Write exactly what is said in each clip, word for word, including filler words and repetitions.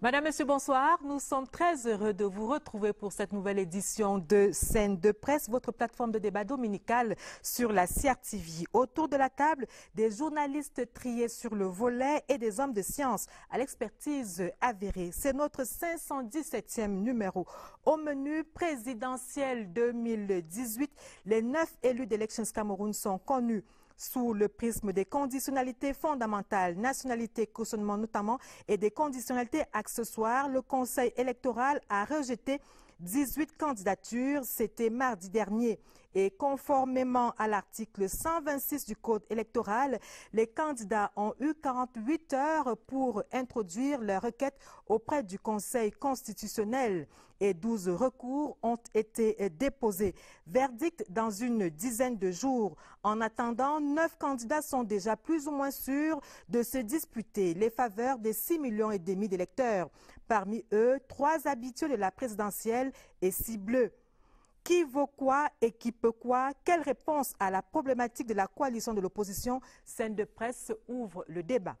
Madame, Monsieur, bonsoir. Nous sommes très heureux de vous retrouver pour cette nouvelle édition de Scène de presse, votre plateforme de débat dominicale sur la C R T V. Autour de la table, des journalistes triés sur le volet et des hommes de science à l'expertise avérée. C'est notre cinq cent dix-septième numéro. Au menu présidentiel deux mille dix-huit, les neuf élus d'Elections Cameroun sont connus sous le prisme des conditionnalités fondamentales, nationalité, cautionnement notamment, et des conditionnalités accessoires. Le Conseil électoral a rejeté dix-huit candidatures, c'était mardi dernier. Et conformément à l'article cent vingt-six du Code électoral, les candidats ont eu quarante-huit heures pour introduire leur requête auprès du Conseil constitutionnel et douze recours ont été déposés. Verdict dans une dizaine de jours. En attendant, neuf candidats sont déjà plus ou moins sûrs de se disputer les faveurs des six millions et demi d'électeurs. Parmi eux, trois habitués de la présidentielle et six bleus. Qui vaut quoi et qui peut quoi? Quelle réponse à la problématique de la coalition de l'opposition? Scène de presse ouvre le débat.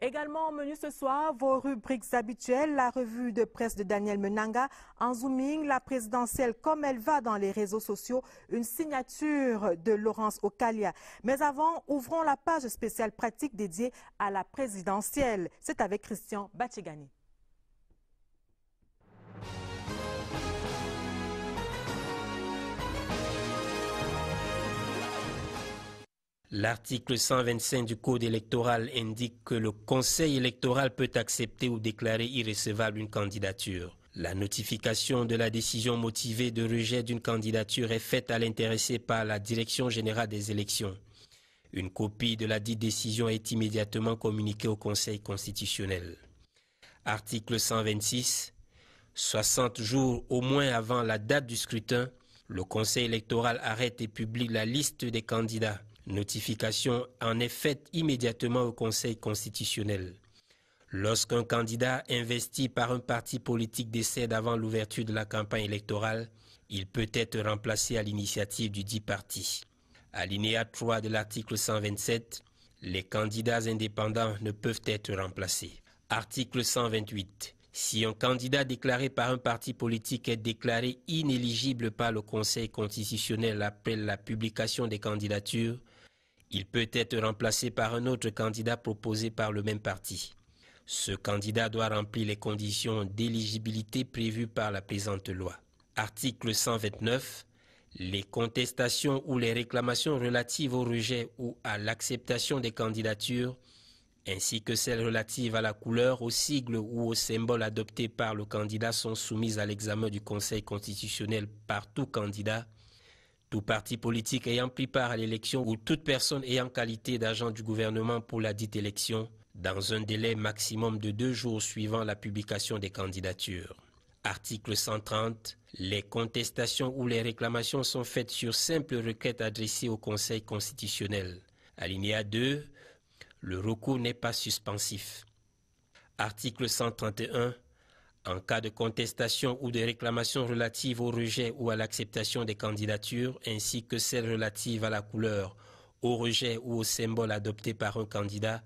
Également au menu ce soir, vos rubriques habituelles, la revue de presse de Daniel Menanga, en zooming, la présidentielle comme elle va dans les réseaux sociaux, une signature de Laurence Okalia. Mais avant, ouvrons la page spéciale pratique dédiée à la présidentielle. C'est avec Christian Batchegani. L'article cent vingt-cinq du Code électoral indique que le Conseil électoral peut accepter ou déclarer irrecevable une candidature. La notification de la décision motivée de rejet d'une candidature est faite à l'intéressé par la Direction générale des élections. Une copie de la dite décision est immédiatement communiquée au Conseil constitutionnel. Article cent vingt-six. soixante jours au moins avant la date du scrutin, le Conseil électoral arrête et publie la liste des candidats. Notification en est faite immédiatement au Conseil constitutionnel. Lorsqu'un candidat investi par un parti politique décède avant l'ouverture de la campagne électorale, il peut être remplacé à l'initiative du dit parti. Alinéa trois de l'article cent vingt-sept, les candidats indépendants ne peuvent être remplacés. Article cent vingt-huit, si un candidat déclaré par un parti politique est déclaré inéligible par le Conseil constitutionnel après la publication des candidatures, il peut être remplacé par un autre candidat proposé par le même parti. Ce candidat doit remplir les conditions d'éligibilité prévues par la présente loi. Article cent vingt-neuf. Les contestations ou les réclamations relatives au rejet ou à l'acceptation des candidatures, ainsi que celles relatives à la couleur, au sigle ou au symbole adopté par le candidat sont soumises à l'examen du Conseil constitutionnel par tout candidat, tout parti politique ayant pris part à l'élection ou toute personne ayant qualité d'agent du gouvernement pour la dite élection dans un délai maximum de deux jours suivant la publication des candidatures. Article cent trente. Les contestations ou les réclamations sont faites sur simple requête adressée au Conseil constitutionnel. Alinéa deux. Le recours n'est pas suspensif. Article cent trente et un. En cas de contestation ou de réclamation relative au rejet ou à l'acceptation des candidatures, ainsi que celles relatives à la couleur, au rejet ou au symbole adopté par un candidat,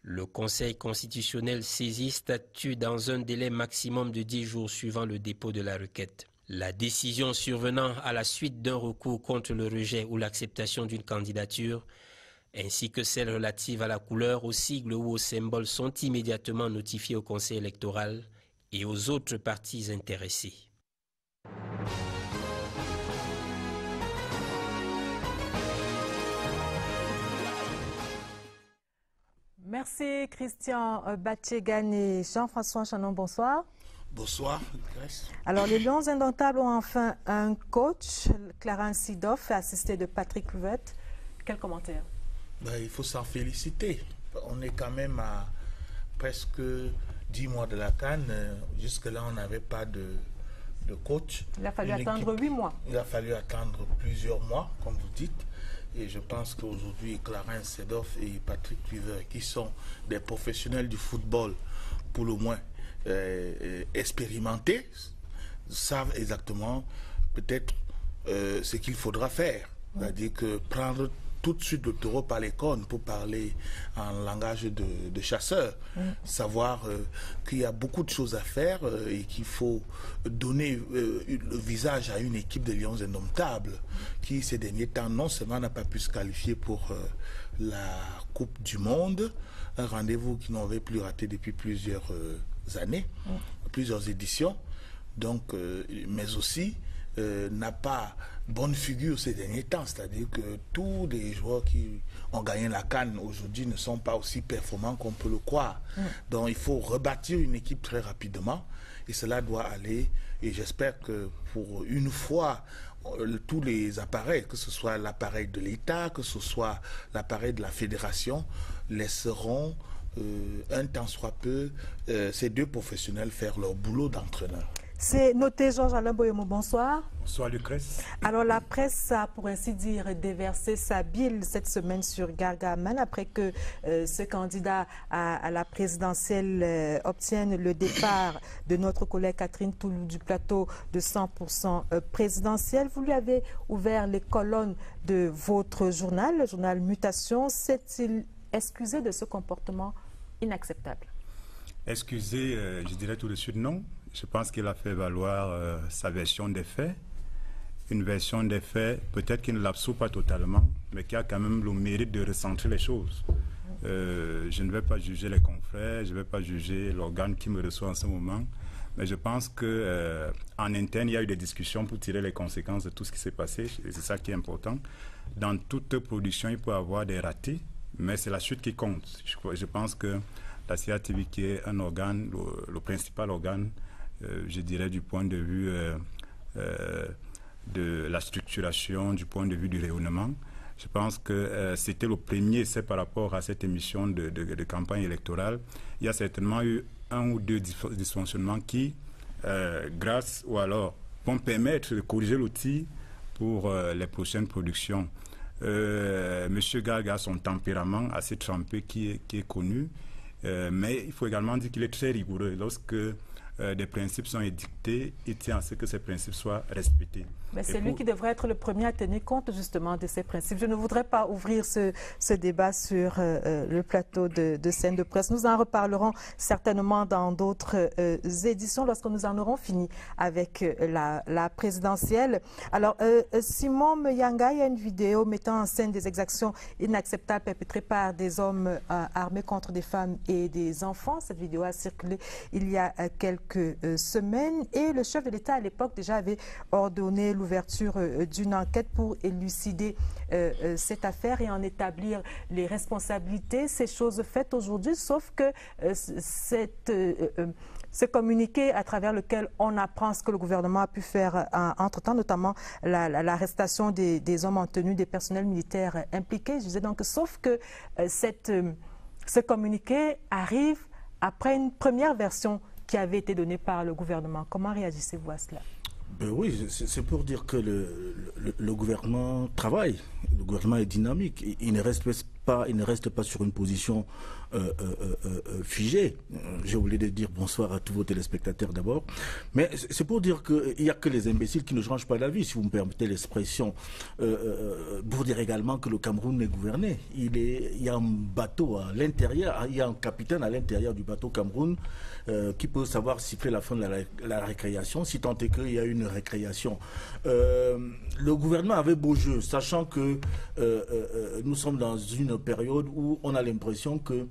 le Conseil constitutionnel saisit statut dans un délai maximum de dix jours suivant le dépôt de la requête. La décision survenant à la suite d'un recours contre le rejet ou l'acceptation d'une candidature, ainsi que celles relatives à la couleur, au sigle ou au symbole sont immédiatement notifiées au Conseil électoral et aux autres parties intéressées. Merci Christian Batchegani. Jean-François Channo, bonsoir. Bonsoir, Grace. Alors, les Lions indomptables ont enfin un coach, Clarence Seedorf, assisté de Patrick Couvette. Quel commentaire? Ben, il faut s'en féliciter. On est quand même à presque dix mois de la C A N. Jusque-là, on n'avait pas de, de coach. Il a fallu Une attendre huit mois. Il a fallu attendre plusieurs mois, comme vous dites. Et je pense qu'aujourd'hui, Clarence Seedorf et Patrick Couvette, qui sont des professionnels du football, pour le moins euh, expérimentés, savent exactement peut-être euh, ce qu'il faudra faire. C'est-à-dire que prendre tout de suite le taureau par les cornes, pour parler en langage de, de chasseur. Mmh. Savoir euh, qu'il y a beaucoup de choses à faire euh, et qu'il faut donner euh, le visage à une équipe de Lions indomptables qui, ces derniers temps, non seulement n'a pas pu se qualifier pour euh, la Coupe du Monde, un rendez-vous qu'ils n'avaient plus raté depuis plusieurs euh, années, mmh. plusieurs éditions, donc, euh, mais aussi euh, n'a pas bonne figure ces derniers temps, c'est-à-dire que tous les joueurs qui ont gagné la CAN aujourd'hui ne sont pas aussi performants qu'on peut le croire. Mmh. Donc il faut rebâtir une équipe très rapidement et cela doit aller, et j'espère que pour une fois tous les appareils, que ce soit l'appareil de l'État, que ce soit l'appareil de la fédération, laisseront euh, un temps soit peu euh, ces deux professionnels faire leur boulot d'entraîneur. C'est noté. Georges-Alain Boyomo, bonsoir. Bonsoir Lucrèce. Alors la presse a, pour ainsi dire, déversé sa bile cette semaine sur Gargaman après que euh, ce candidat à, à la présidentielle euh, obtienne le départ de notre collègue Catherine Toulou du plateau de cent pour cent présidentiel. Vous lui avez ouvert les colonnes de votre journal, le journal Mutation. S'est-il excusé de ce comportement inacceptable? Excusé, euh, je dirais tout de suite non. Je pense qu'il a fait valoir euh, sa version des faits. Une version des faits, peut-être qu'il ne l'absout pas totalement, mais qui a quand même le mérite de recentrer les choses. Euh, je ne vais pas juger les confrères, je ne vais pas juger l'organe qui me reçoit en ce moment, mais je pense qu'en euh, interne, il y a eu des discussions pour tirer les conséquences de tout ce qui s'est passé, et c'est ça qui est important. Dans toute production, il peut y avoir des ratés, mais c'est la suite qui compte. Je, je pense que la C R T V, qui est un organe, le, le principal organe, Euh, je dirais du point de vue euh, euh, de la structuration, du point de vue du rayonnement. Je pense que euh, c'était le premier, c'est par rapport à cette émission de, de, de campagne électorale. Il y a certainement eu un ou deux dysfonctionnements qui, euh, grâce ou alors, vont permettre de corriger l'outil pour euh, les prochaines productions. Euh, Monsieur Garga a son tempérament assez trempé qui est, qui est connu, euh, mais il faut également dire qu'il est très rigoureux. Lorsque Euh, des principes sont édictés, il tient à ce que ces principes soient respectés. Mais c'est lui pour... qui devrait être le premier à tenir compte justement de ces principes. Je ne voudrais pas ouvrir ce, ce débat sur euh, le plateau de, de Scène de presse. Nous en reparlerons certainement dans d'autres euh, éditions lorsque nous en aurons fini avec euh, la, la présidentielle. Alors, euh, Simon Meyanga, il y a une vidéo mettant en scène des exactions inacceptables perpétrées par des hommes euh, armés contre des femmes et des enfants. Cette vidéo a circulé il y a euh, quelques Que semaines, et le chef de l'État à l'époque déjà avait ordonné l'ouverture euh, d'une enquête pour élucider euh, euh, cette affaire et en établir les responsabilités. Ces choses faites aujourd'hui, sauf que euh, cette, euh, euh, ce communiqué à travers lequel on apprend ce que le gouvernement a pu faire euh, entre-temps, notamment l'arrestation la, la, des, des hommes en tenue, des personnels militaires impliqués. Je disais donc, sauf que euh, cette, euh, ce communiqué arrive après une première version qui avait été donné par le gouvernement. Comment réagissez-vous à cela? Ben oui, c'est pour dire que le, le, le gouvernement travaille, le gouvernement est dynamique, il, il ne respecte pas, il ne reste pas sur une position euh, euh, euh, figée. J'ai oublié de dire bonsoir à tous vos téléspectateurs d'abord, mais c'est pour dire qu'il n'y a que les imbéciles qui ne changent pas d'avis, si vous me permettez l'expression, euh, euh, pour dire également que le Cameroun est gouverné. Il, est, il y a un bateau à l'intérieur, il y a un capitaine à l'intérieur du bateau Cameroun euh, qui peut savoir siffler la fin de la, la récréation, si tant est qu'il y a une récréation. Euh, le gouvernement avait beau jeu, sachant que euh, euh, nous sommes dans une période où on a l'impression que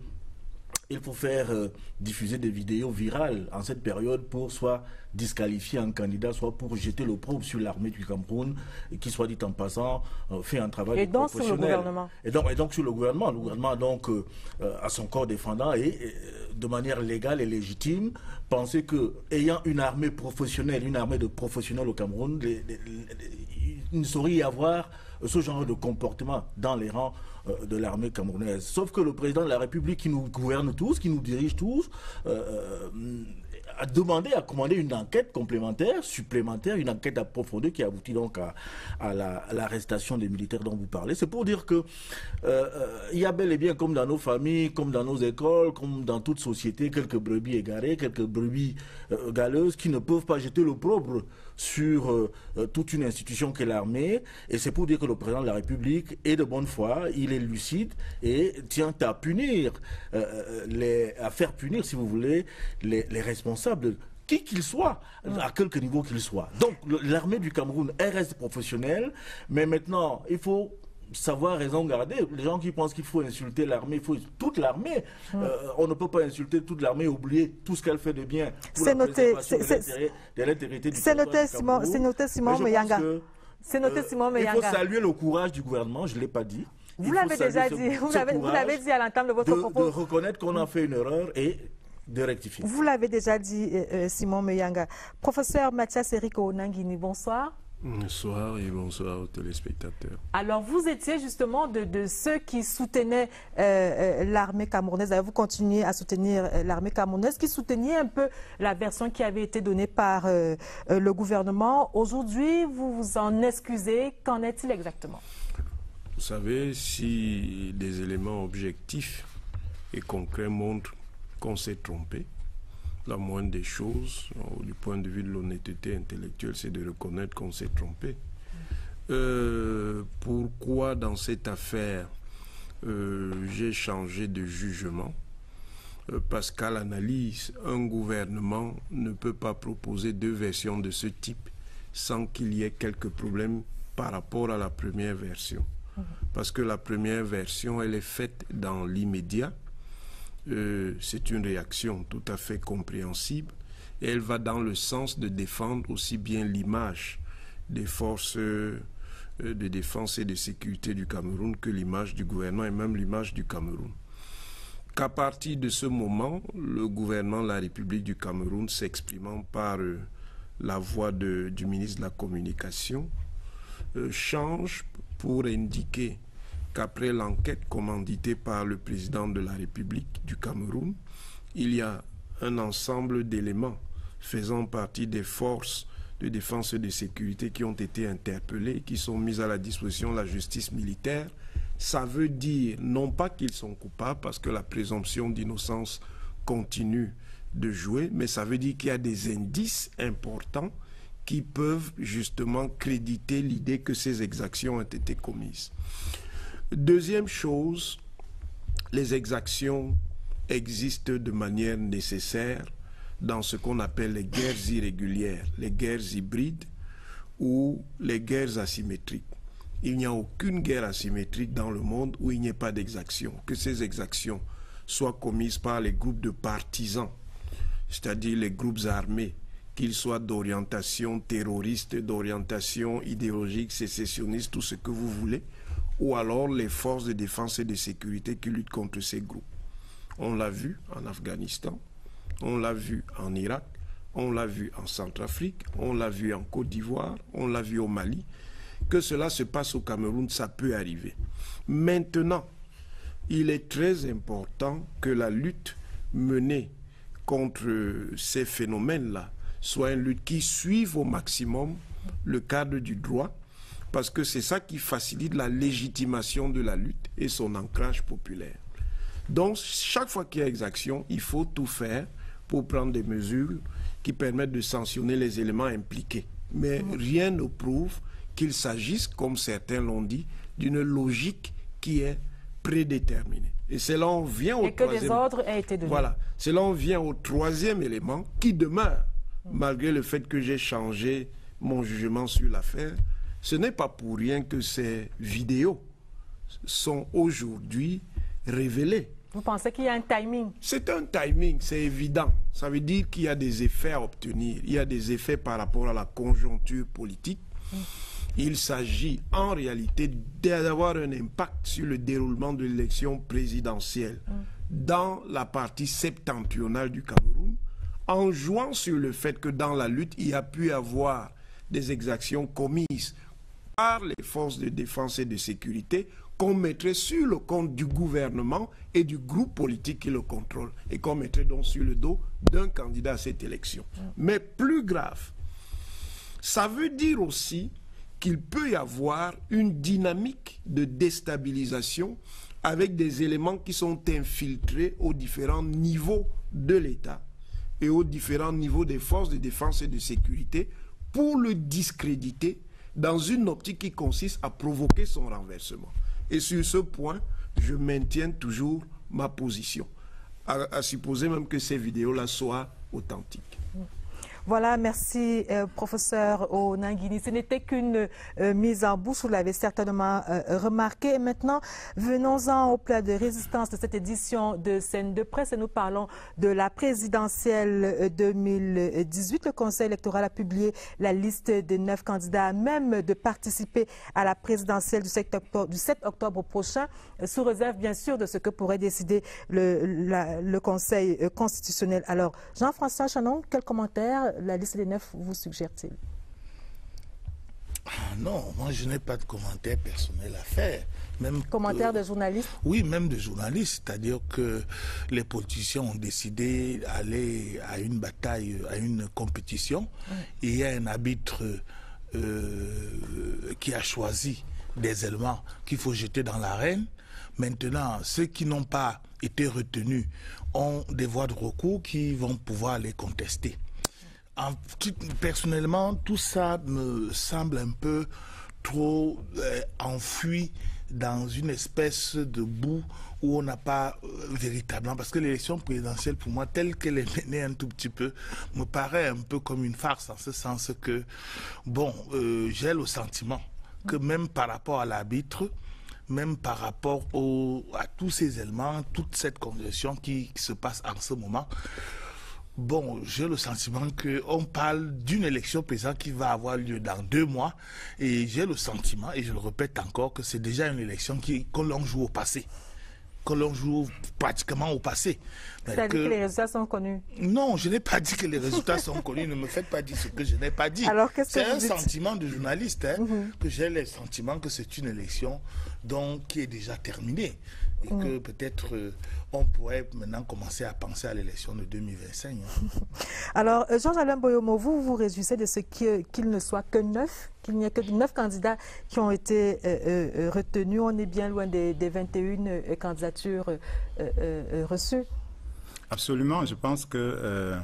il faut faire euh, diffuser des vidéos virales en cette période pour soit disqualifier un candidat, soit pour jeter l'opprobre sur l'armée du Cameroun, qui, soit dit en passant, euh, fait un travail et donc professionnel. Sur le gouvernement. Et donc, et donc sur le gouvernement. Le gouvernement donc euh, euh, à son corps défendant et, et de manière légale et légitime, penser que ayant une armée professionnelle, une armée de professionnels au Cameroun, les, les, les, il ne saurait y avoir ce genre de comportement dans les rangs euh, de l'armée camerounaise. Sauf que le président de la République, qui nous gouverne tous, qui nous dirige tous, euh, a demandé, a commandé une enquête complémentaire, supplémentaire, une enquête approfondie qui aboutit donc à, à l'arrestation la, des militaires dont vous parlez. C'est pour dire que euh, il y a bel et bien, comme dans nos familles, comme dans nos écoles, comme dans toute société, quelques brebis égarées, quelques brebis euh, galeuses qui ne peuvent pas jeter l'opprobre sur euh, toute une institution qu'est l'armée. Et c'est pour dire que le président de la République est de bonne foi, il est lucide et tient à punir, euh, les, à faire punir, si vous voulez, les, les responsables, qui qu'il soit, à quelque niveau qu'il soit. Donc l'armée du Cameroun, elle reste professionnelle, mais maintenant, il faut savoir raison garder. Les gens qui pensent qu'il faut insulter l'armée, il faut toute l'armée. Mmh. Euh, on ne peut pas insulter toute l'armée et oublier tout ce qu'elle fait de bien pour la préservation de l'intégrité du territoire du Cameroun. C'est noté, Simon Meyanga. C'est noté, Simon Meyanga. Il faut saluer le courage du gouvernement, je ne l'ai pas dit. Vous l'avez déjà dit, vous l'avez dit à l'entame de votre propos. De reconnaître qu'on a fait une erreur et de rectifier. Vous l'avez déjà dit, euh, Simon Meyanga. Professeur Mathias Eric Owona Nguini, bonsoir. Bonsoir et bonsoir aux téléspectateurs. Alors vous étiez justement de, de ceux qui soutenaient euh, l'armée camerounaise. Alors, vous continuez à soutenir l'armée camerounaise, qui soutenait un peu la version qui avait été donnée par euh, le gouvernement. Aujourd'hui, vous vous en excusez. Qu'en est-il exactement? Vous savez, si des éléments objectifs et concrets montrent qu'on s'est trompé, la moindre des choses, du point de vue de l'honnêteté intellectuelle, c'est de reconnaître qu'on s'est trompé. Euh, pourquoi dans cette affaire, euh, j'ai changé de jugement? euh, Parce qu'à l'analyse, un gouvernement ne peut pas proposer deux versions de ce type sans qu'il y ait quelques problèmes par rapport à la première version. Parce que la première version, elle est faite dans l'immédiat. Euh, c'est une réaction tout à fait compréhensible et elle va dans le sens de défendre aussi bien l'image des forces euh, de défense et de sécurité du Cameroun que l'image du gouvernement et même l'image du Cameroun. Qu'à partir de ce moment, le gouvernement de la République du Cameroun, s'exprimant par euh, la voix de, du ministre de la Communication, euh, change pour indiquer qu'après l'enquête commanditée par le président de la République du Cameroun, il y a un ensemble d'éléments faisant partie des forces de défense et de sécurité qui ont été interpellés, qui sont mis à la disposition de la justice militaire. Ça veut dire non pas qu'ils sont coupables, parce que la présomption d'innocence continue de jouer, mais ça veut dire qu'il y a des indices importants qui peuvent justement créditer l'idée que ces exactions ont été commises. Deuxième chose, les exactions existent de manière nécessaire dans ce qu'on appelle les guerres irrégulières, les guerres hybrides ou les guerres asymétriques. Il n'y a aucune guerre asymétrique dans le monde où il n'y ait pas d'exaction. Que ces exactions soient commises par les groupes de partisans, c'est-à-dire les groupes armés, qu'ils soient d'orientation terroriste, d'orientation idéologique, sécessionniste, tout ce que vous voulez, ou alors les forces de défense et de sécurité qui luttent contre ces groupes. On l'a vu en Afghanistan, on l'a vu en Irak, on l'a vu en Centrafrique, on l'a vu en Côte d'Ivoire, on l'a vu au Mali. Que cela se passe au Cameroun, ça peut arriver. Maintenant, il est très important que la lutte menée contre ces phénomènes-là soit une lutte qui suive au maximum le cadre du droit, parce que c'est ça qui facilite la légitimation de la lutte et son ancrage populaire. Donc, chaque fois qu'il y a exaction, il faut tout faire pour prendre des mesures qui permettent de sanctionner les éléments impliqués. Mais rien ne prouve qu'il s'agisse, comme certains l'ont dit, d'une logique qui est prédéterminée. Et c'est là où on vient au troisième... Et que des ordres aient été donnés. Voilà. C'est là où on vient au troisième élément qui demeure, malgré le fait que j'ai changé mon jugement sur l'affaire. Ce n'est pas pour rien que ces vidéos sont aujourd'hui révélées. Vous pensez qu'il y a un timing? C'est un timing, c'est évident. Ça veut dire qu'il y a des effets à obtenir. Il y a des effets par rapport à la conjoncture politique. Il s'agit en réalité d'avoir un impact sur le déroulement de l'élection présidentielle dans la partie septentrionale du Cameroun, en jouant sur le fait que dans la lutte, il y a pu avoir des exactions commises par les forces de défense et de sécurité qu'on mettrait sur le compte du gouvernement et du groupe politique qui le contrôle et qu'on mettrait donc sur le dos d'un candidat à cette élection. Mais plus grave, ça veut dire aussi qu'il peut y avoir une dynamique de déstabilisation avec des éléments qui sont infiltrés aux différents niveaux de l'État et aux différents niveaux des forces de défense et de sécurité pour le discréditer dans une optique qui consiste à provoquer son renversement. Et sur ce point, je maintiens toujours ma position, à, à supposer même que ces vidéos-là soient authentiques. Voilà, merci euh, professeur Owona Nguini. Ce n'était qu'une euh, mise en bouche, vous l'avez certainement euh, remarqué. Et maintenant, venons-en au plat de résistance de cette édition de Scène de presse. Et nous parlons de la présidentielle deux mille dix-huit. Le Conseil électoral a publié la liste des neuf candidats, même de participer à la présidentielle du sept octobre, du sept octobre prochain, sous réserve bien sûr de ce que pourrait décider le, la, le Conseil constitutionnel. Alors, Jean-François Channo, quel commentaire la liste des neuf vous suggère-t-il? Non, moi je n'ai pas de commentaire personnel à faire. Même commentaire que, de journaliste? Oui, même de journaliste. C'est-à-dire que les politiciens ont décidé d'aller à une bataille, à une compétition. Oui. Et il y a un arbitre euh, qui a choisi des éléments qu'il faut jeter dans l'arène. Maintenant, ceux qui n'ont pas été retenus ont des voies de recours qui vont pouvoir les contester. En, personnellement, tout ça me semble un peu trop euh, enfui dans une espèce de boue où on n'a pas euh, véritablement... Parce que l'élection présidentielle, pour moi, telle qu'elle est menée un tout petit peu, me paraît un peu comme une farce, en ce sens que, bon, euh, j'ai le sentiment que même par rapport à l'arbitre, même par rapport au, à tous ces éléments, toute cette congestion qui, qui se passe en ce moment... Bon, j'ai le sentiment qu'on parle d'une élection présidentielle qui va avoir lieu dans deux mois. Et j'ai le sentiment, et je le répète encore, que c'est déjà une élection qui, que l'on joue au passé. Que l'on joue pratiquement au passé. C'est-à-dire que... que les résultats sont connus? Non, je n'ai pas dit que les résultats sont connus. Ne me faites pas dire ce que je n'ai pas dit. C'est -ce un sentiment de journaliste, hein, mm-hmm. que j'ai le sentiment que c'est une élection donc, qui est déjà terminée. Et mmh. que peut-être euh, on pourrait maintenant commencer à penser à l'élection de deux mille vingt-cinq. Hein. Alors, euh, Georges-Alain Boyomo, vous vous réjouissez de ce qu'il qu ne soit que neuf, qu'il n'y ait que neuf candidats qui ont été euh, euh, retenus. On est bien loin des, des vingt et une euh, candidatures euh, euh, reçues. Absolument. Je pense que euh,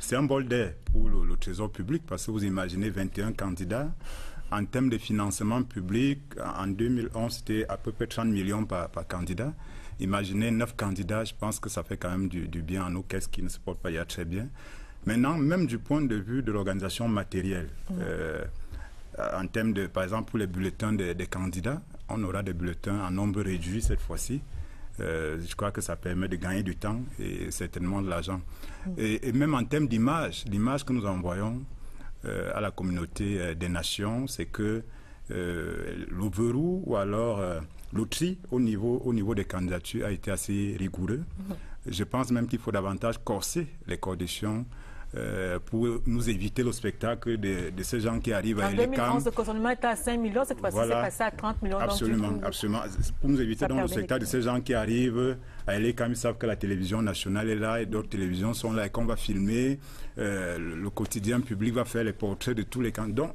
c'est un bol d'air pour le, le trésor public, parce que vous imaginez vingt et un candidats. En termes de financement public, en deux mille onze, c'était à peu près trente millions par, par candidat. Imaginez neuf candidats, je pense que ça fait quand même du, du bien à nos caisses qui ne se portent pas il y a très bien. Maintenant, même du point de vue de l'organisation matérielle, mmh. euh, en termes de, par exemple, pour les bulletins des, des candidats, on aura des bulletins en nombre réduit cette fois-ci. Euh, je crois que ça permet de gagner du temps et certainement de l'argent. Mmh. Et, et même en termes d'image, l'image que nous envoyons, Euh, à la communauté euh, des nations, c'est que euh, l'ouverture ou alors euh, le tri au niveau, au niveau des candidatures a été assez rigoureux. Mmh. Je pense même qu'il faut davantage corser les conditions euh, pour nous éviter le spectacle de, de ces gens qui arrivent en à élections. En deux mille onze, le consentement était à cinq millions, cette fois-ci voilà. C'est passé à trente millions. Absolument, donc, absolument. Pour nous éviter donc le spectacle de ces gens qui arrivent à l'E C A M, ils savent que la télévision nationale est là et d'autres télévisions sont là et qu'on va filmer. Euh, le quotidien public va faire les portraits de tous les candidats. Donc,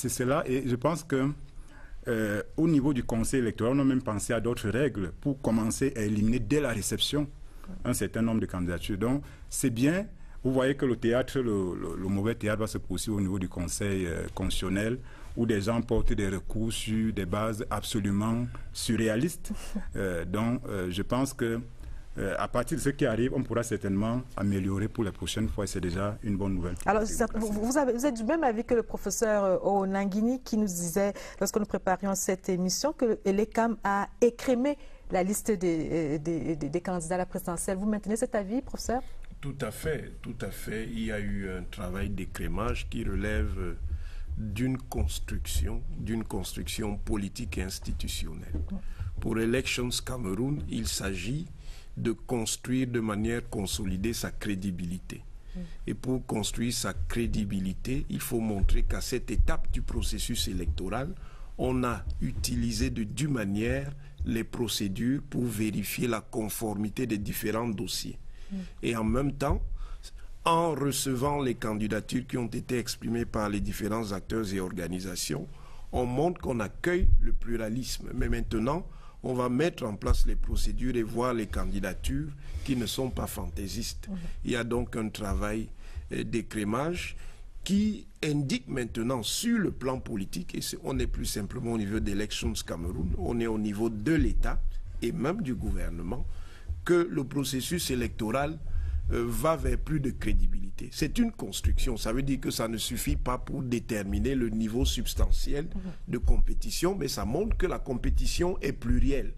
c'est cela. Et je pense que euh, au niveau du Conseil électoral, on a même pensé à d'autres règles pour commencer à éliminer dès la réception un certain nombre de candidatures. Donc, c'est bien. Vous voyez que le théâtre, le, le, le mauvais théâtre va se poursuivre au niveau du Conseil euh, constitutionnel, où des gens portent des recours sur des bases absolument surréalistes. Euh, donc, euh, je pense que euh, à partir de ce qui arrive, on pourra certainement améliorer pour la prochaine fois. C'est déjà une bonne nouvelle. Alors, vous, vous, avez, vous êtes du même avis que le professeur Owona Nguini qui nous disait, lorsque nous préparions cette émission, que l'E C A M a écrémé la liste des, des, des, des candidats à la présidentielle. Vous maintenez cet avis, professeur? Tout à fait, tout à fait. Il y a eu un travail d'écrémage qui relève d'une construction, d'une construction politique et institutionnelle. Pour Elections Cameroun, il s'agit de construire de manière consolidée sa crédibilité. Et pour construire sa crédibilité, il faut montrer qu'à cette étape du processus électoral, on a utilisé de due manière les procédures pour vérifier la conformité des différents dossiers. Et en même temps, en recevant les candidatures qui ont été exprimées par les différents acteurs et organisations, on montre qu'on accueille le pluralisme. Mais maintenant, on va mettre en place les procédures et voir les candidatures qui ne sont pas fantaisistes. Il y a donc un travail d'écrémage qui indique maintenant sur le plan politique, et on n'est plus simplement au niveau d'Elections Cameroun, on est au niveau de l'État et même du gouvernement, que le processus électoral euh, va vers plus de crédibilité. C'est une construction, ça veut dire que ça ne suffit pas pour déterminer le niveau substantiel de compétition, mais ça montre que la compétition est plurielle,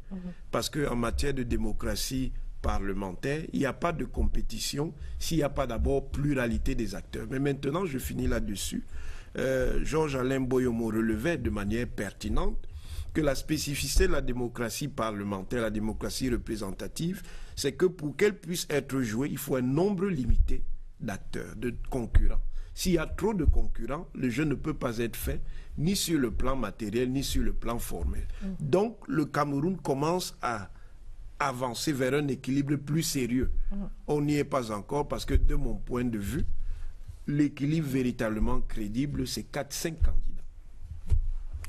parce qu'en matière de démocratie parlementaire, il n'y a pas de compétition s'il n'y a pas d'abord pluralité des acteurs. Mais maintenant, je finis là-dessus. Euh, Georges-Alain Boyomo relevait de manière pertinente que la spécificité de la démocratie parlementaire, la démocratie représentative, c'est que pour qu'elle puisse être jouée, il faut un nombre limité d'acteurs, de concurrents. S'il y a trop de concurrents, le jeu ne peut pas être fait, ni sur le plan matériel, ni sur le plan formel. Donc, le Cameroun commence à avancer vers un équilibre plus sérieux. On n'y est pas encore parce que, de mon point de vue, l'équilibre véritablement crédible, c'est quatre à cinq candidats.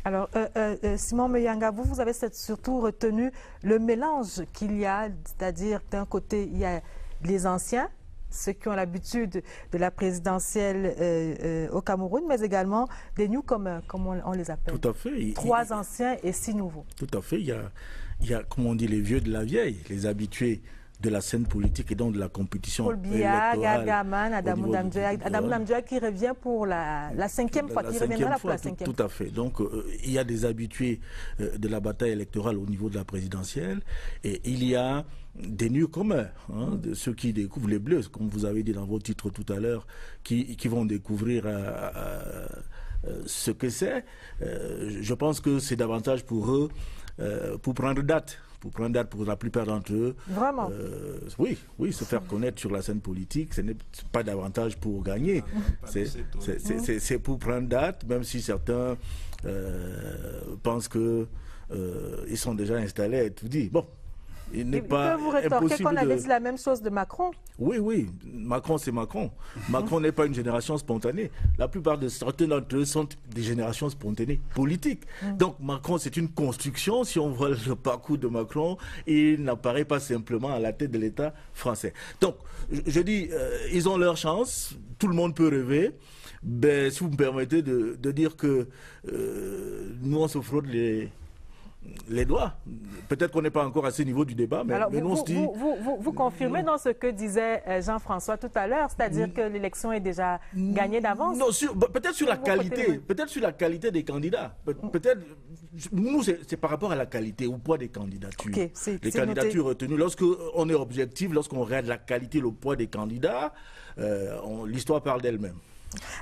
Alors, euh, euh, Simon Meyanga, vous, vous avez surtout retenu le mélange qu'il y a, c'est-à-dire d'un côté, il y a les anciens, ceux qui ont l'habitude de la présidentielle euh, euh, au Cameroun, mais également des newcomers, comme on, on les appelle. Tout à fait. Trois il, anciens et six nouveaux. Tout à fait. Il y a, il y a, comme on dit, les vieux de la vieille, les habitués de la scène politique et donc de la compétition Paul Biya, électorale. Gargaman, Adamou Ndam Njoya, Adamou Ndam Njoya qui revient pour la, la cinquième la, fois, la qui cinquième reviendra fois, pour la cinquième tout, fois. Tout à fait. Donc, euh, il y a des habitués euh, de la bataille électorale au niveau de la présidentielle et il y a des newcomers, hein, de ceux qui découvrent les bleus, comme vous avez dit dans vos titres tout à l'heure, qui, qui vont découvrir euh, euh, euh, ce que c'est. Euh, je pense que c'est davantage pour eux, euh, pour prendre date. Pour prendre date pour la plupart d'entre eux. Vraiment euh, Oui, oui, se faire connaître sur la scène politique, ce n'est pas davantage pour gagner. C'est pour prendre date, même si certains euh, pensent qu'ils euh, sont déjà installés et tout dit. Bon, il n'est pas impossible. Vous rétorquez qu'on avait dit la même chose de Macron? Oui, oui, Macron c'est Macron. Macron n'est pas une génération spontanée. La plupart de certains d'entre eux sont des générations spontanées politiques. Mm. Donc Macron c'est une construction, si on voit le parcours de Macron, il n'apparaît pas simplement à la tête de l'État français. Donc je, je dis, euh, ils ont leur chance, tout le monde peut rêver. Ben, si vous me permettez de, de dire que euh, nous on se fraude les... les doigts. Peut-être qu'on n'est pas encore à ce niveau du débat, mais, Alors, mais vous, on se dit... Vous, vous, vous, vous confirmez non. dans ce que disait Jean-François tout à l'heure, c'est-à-dire mm. que l'élection est déjà gagnée d'avance? Non, peut-être sur la qualité, peut-être sur la qualité des candidats. Pe peut-être, nous, c'est par rapport à la qualité, au poids des candidatures. Okay, les candidatures noté. retenues. Lorsqu'on est objectif, lorsqu'on regarde la qualité, le poids des candidats, euh, l'histoire parle d'elle-même.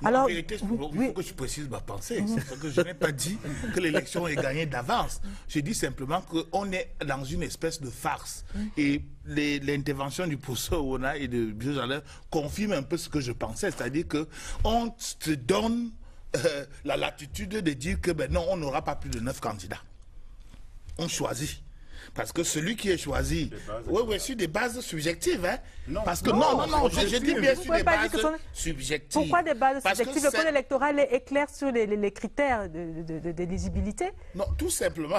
Alors, en vérité, il faut oui. que je précise ma pensée. C'est parce que je n'ai pas dit que l'élection est gagnée d'avance. J'ai dit simplement qu'on est dans une espèce de farce. Et l'intervention du professeur Owona et de Biya confirme un peu ce que je pensais. C'est-à-dire qu'on te donne euh, la latitude de dire que ben non, on n'aura pas plus de neuf candidats. On choisit. Parce que celui qui est choisi, oui, oui, sur des bases subjectives, hein. Non, parce que non, non, non, non je, je dis bien sur des bases son... subjectives. Pourquoi des bases parce subjectives? Le code électoral est clair sur les, les, les critères d'éligibilité. De, de, de, non, tout simplement.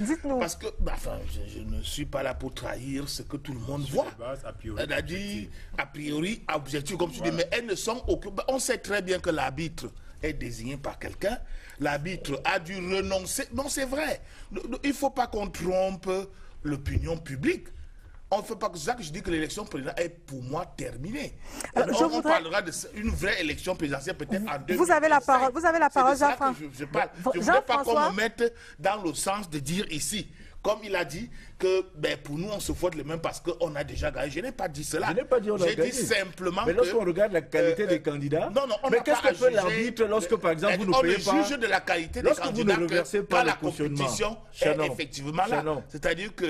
Dites-nous. Parce que, bah, enfin, je, je ne suis pas là pour trahir ce que tout le monde sur voit. Elle a dit, a priori, objectif, comme voilà. tu dis, mais elles ne sont aucune. On sait très bien que l'arbitre est désigné par quelqu'un, l'arbitre a dû renoncer. Non, c'est vrai. Il ne faut pas qu'on trompe l'opinion publique. On ne fait pas que ça que je dis que l'élection présidentielle est pour moi terminée. Alors, on, je voudrais... on parlera d'une vraie élection présidentielle peut-être en deux mille vingt-cinq. Vous avez la parole, vous avez la parole, Jean-François. Je, je parle. Je ne voudrais pas qu'on me mette dans le sens de dire ici, comme il a dit, que ben, pour nous, on se frotte les mains parce qu'on a déjà gagné. Je n'ai pas dit cela. Je n'ai pas dit on a gagné. J'ai dit simplement mais lorsqu'on regarde la qualité euh, des candidats... Non, non, on mais qu'est-ce que fait l'arbitre lorsque, par exemple, vous ne payez pas... On juge de la qualité des candidats que, pas quand la compétition Channo, est effectivement Channo, là. C'est-à-dire que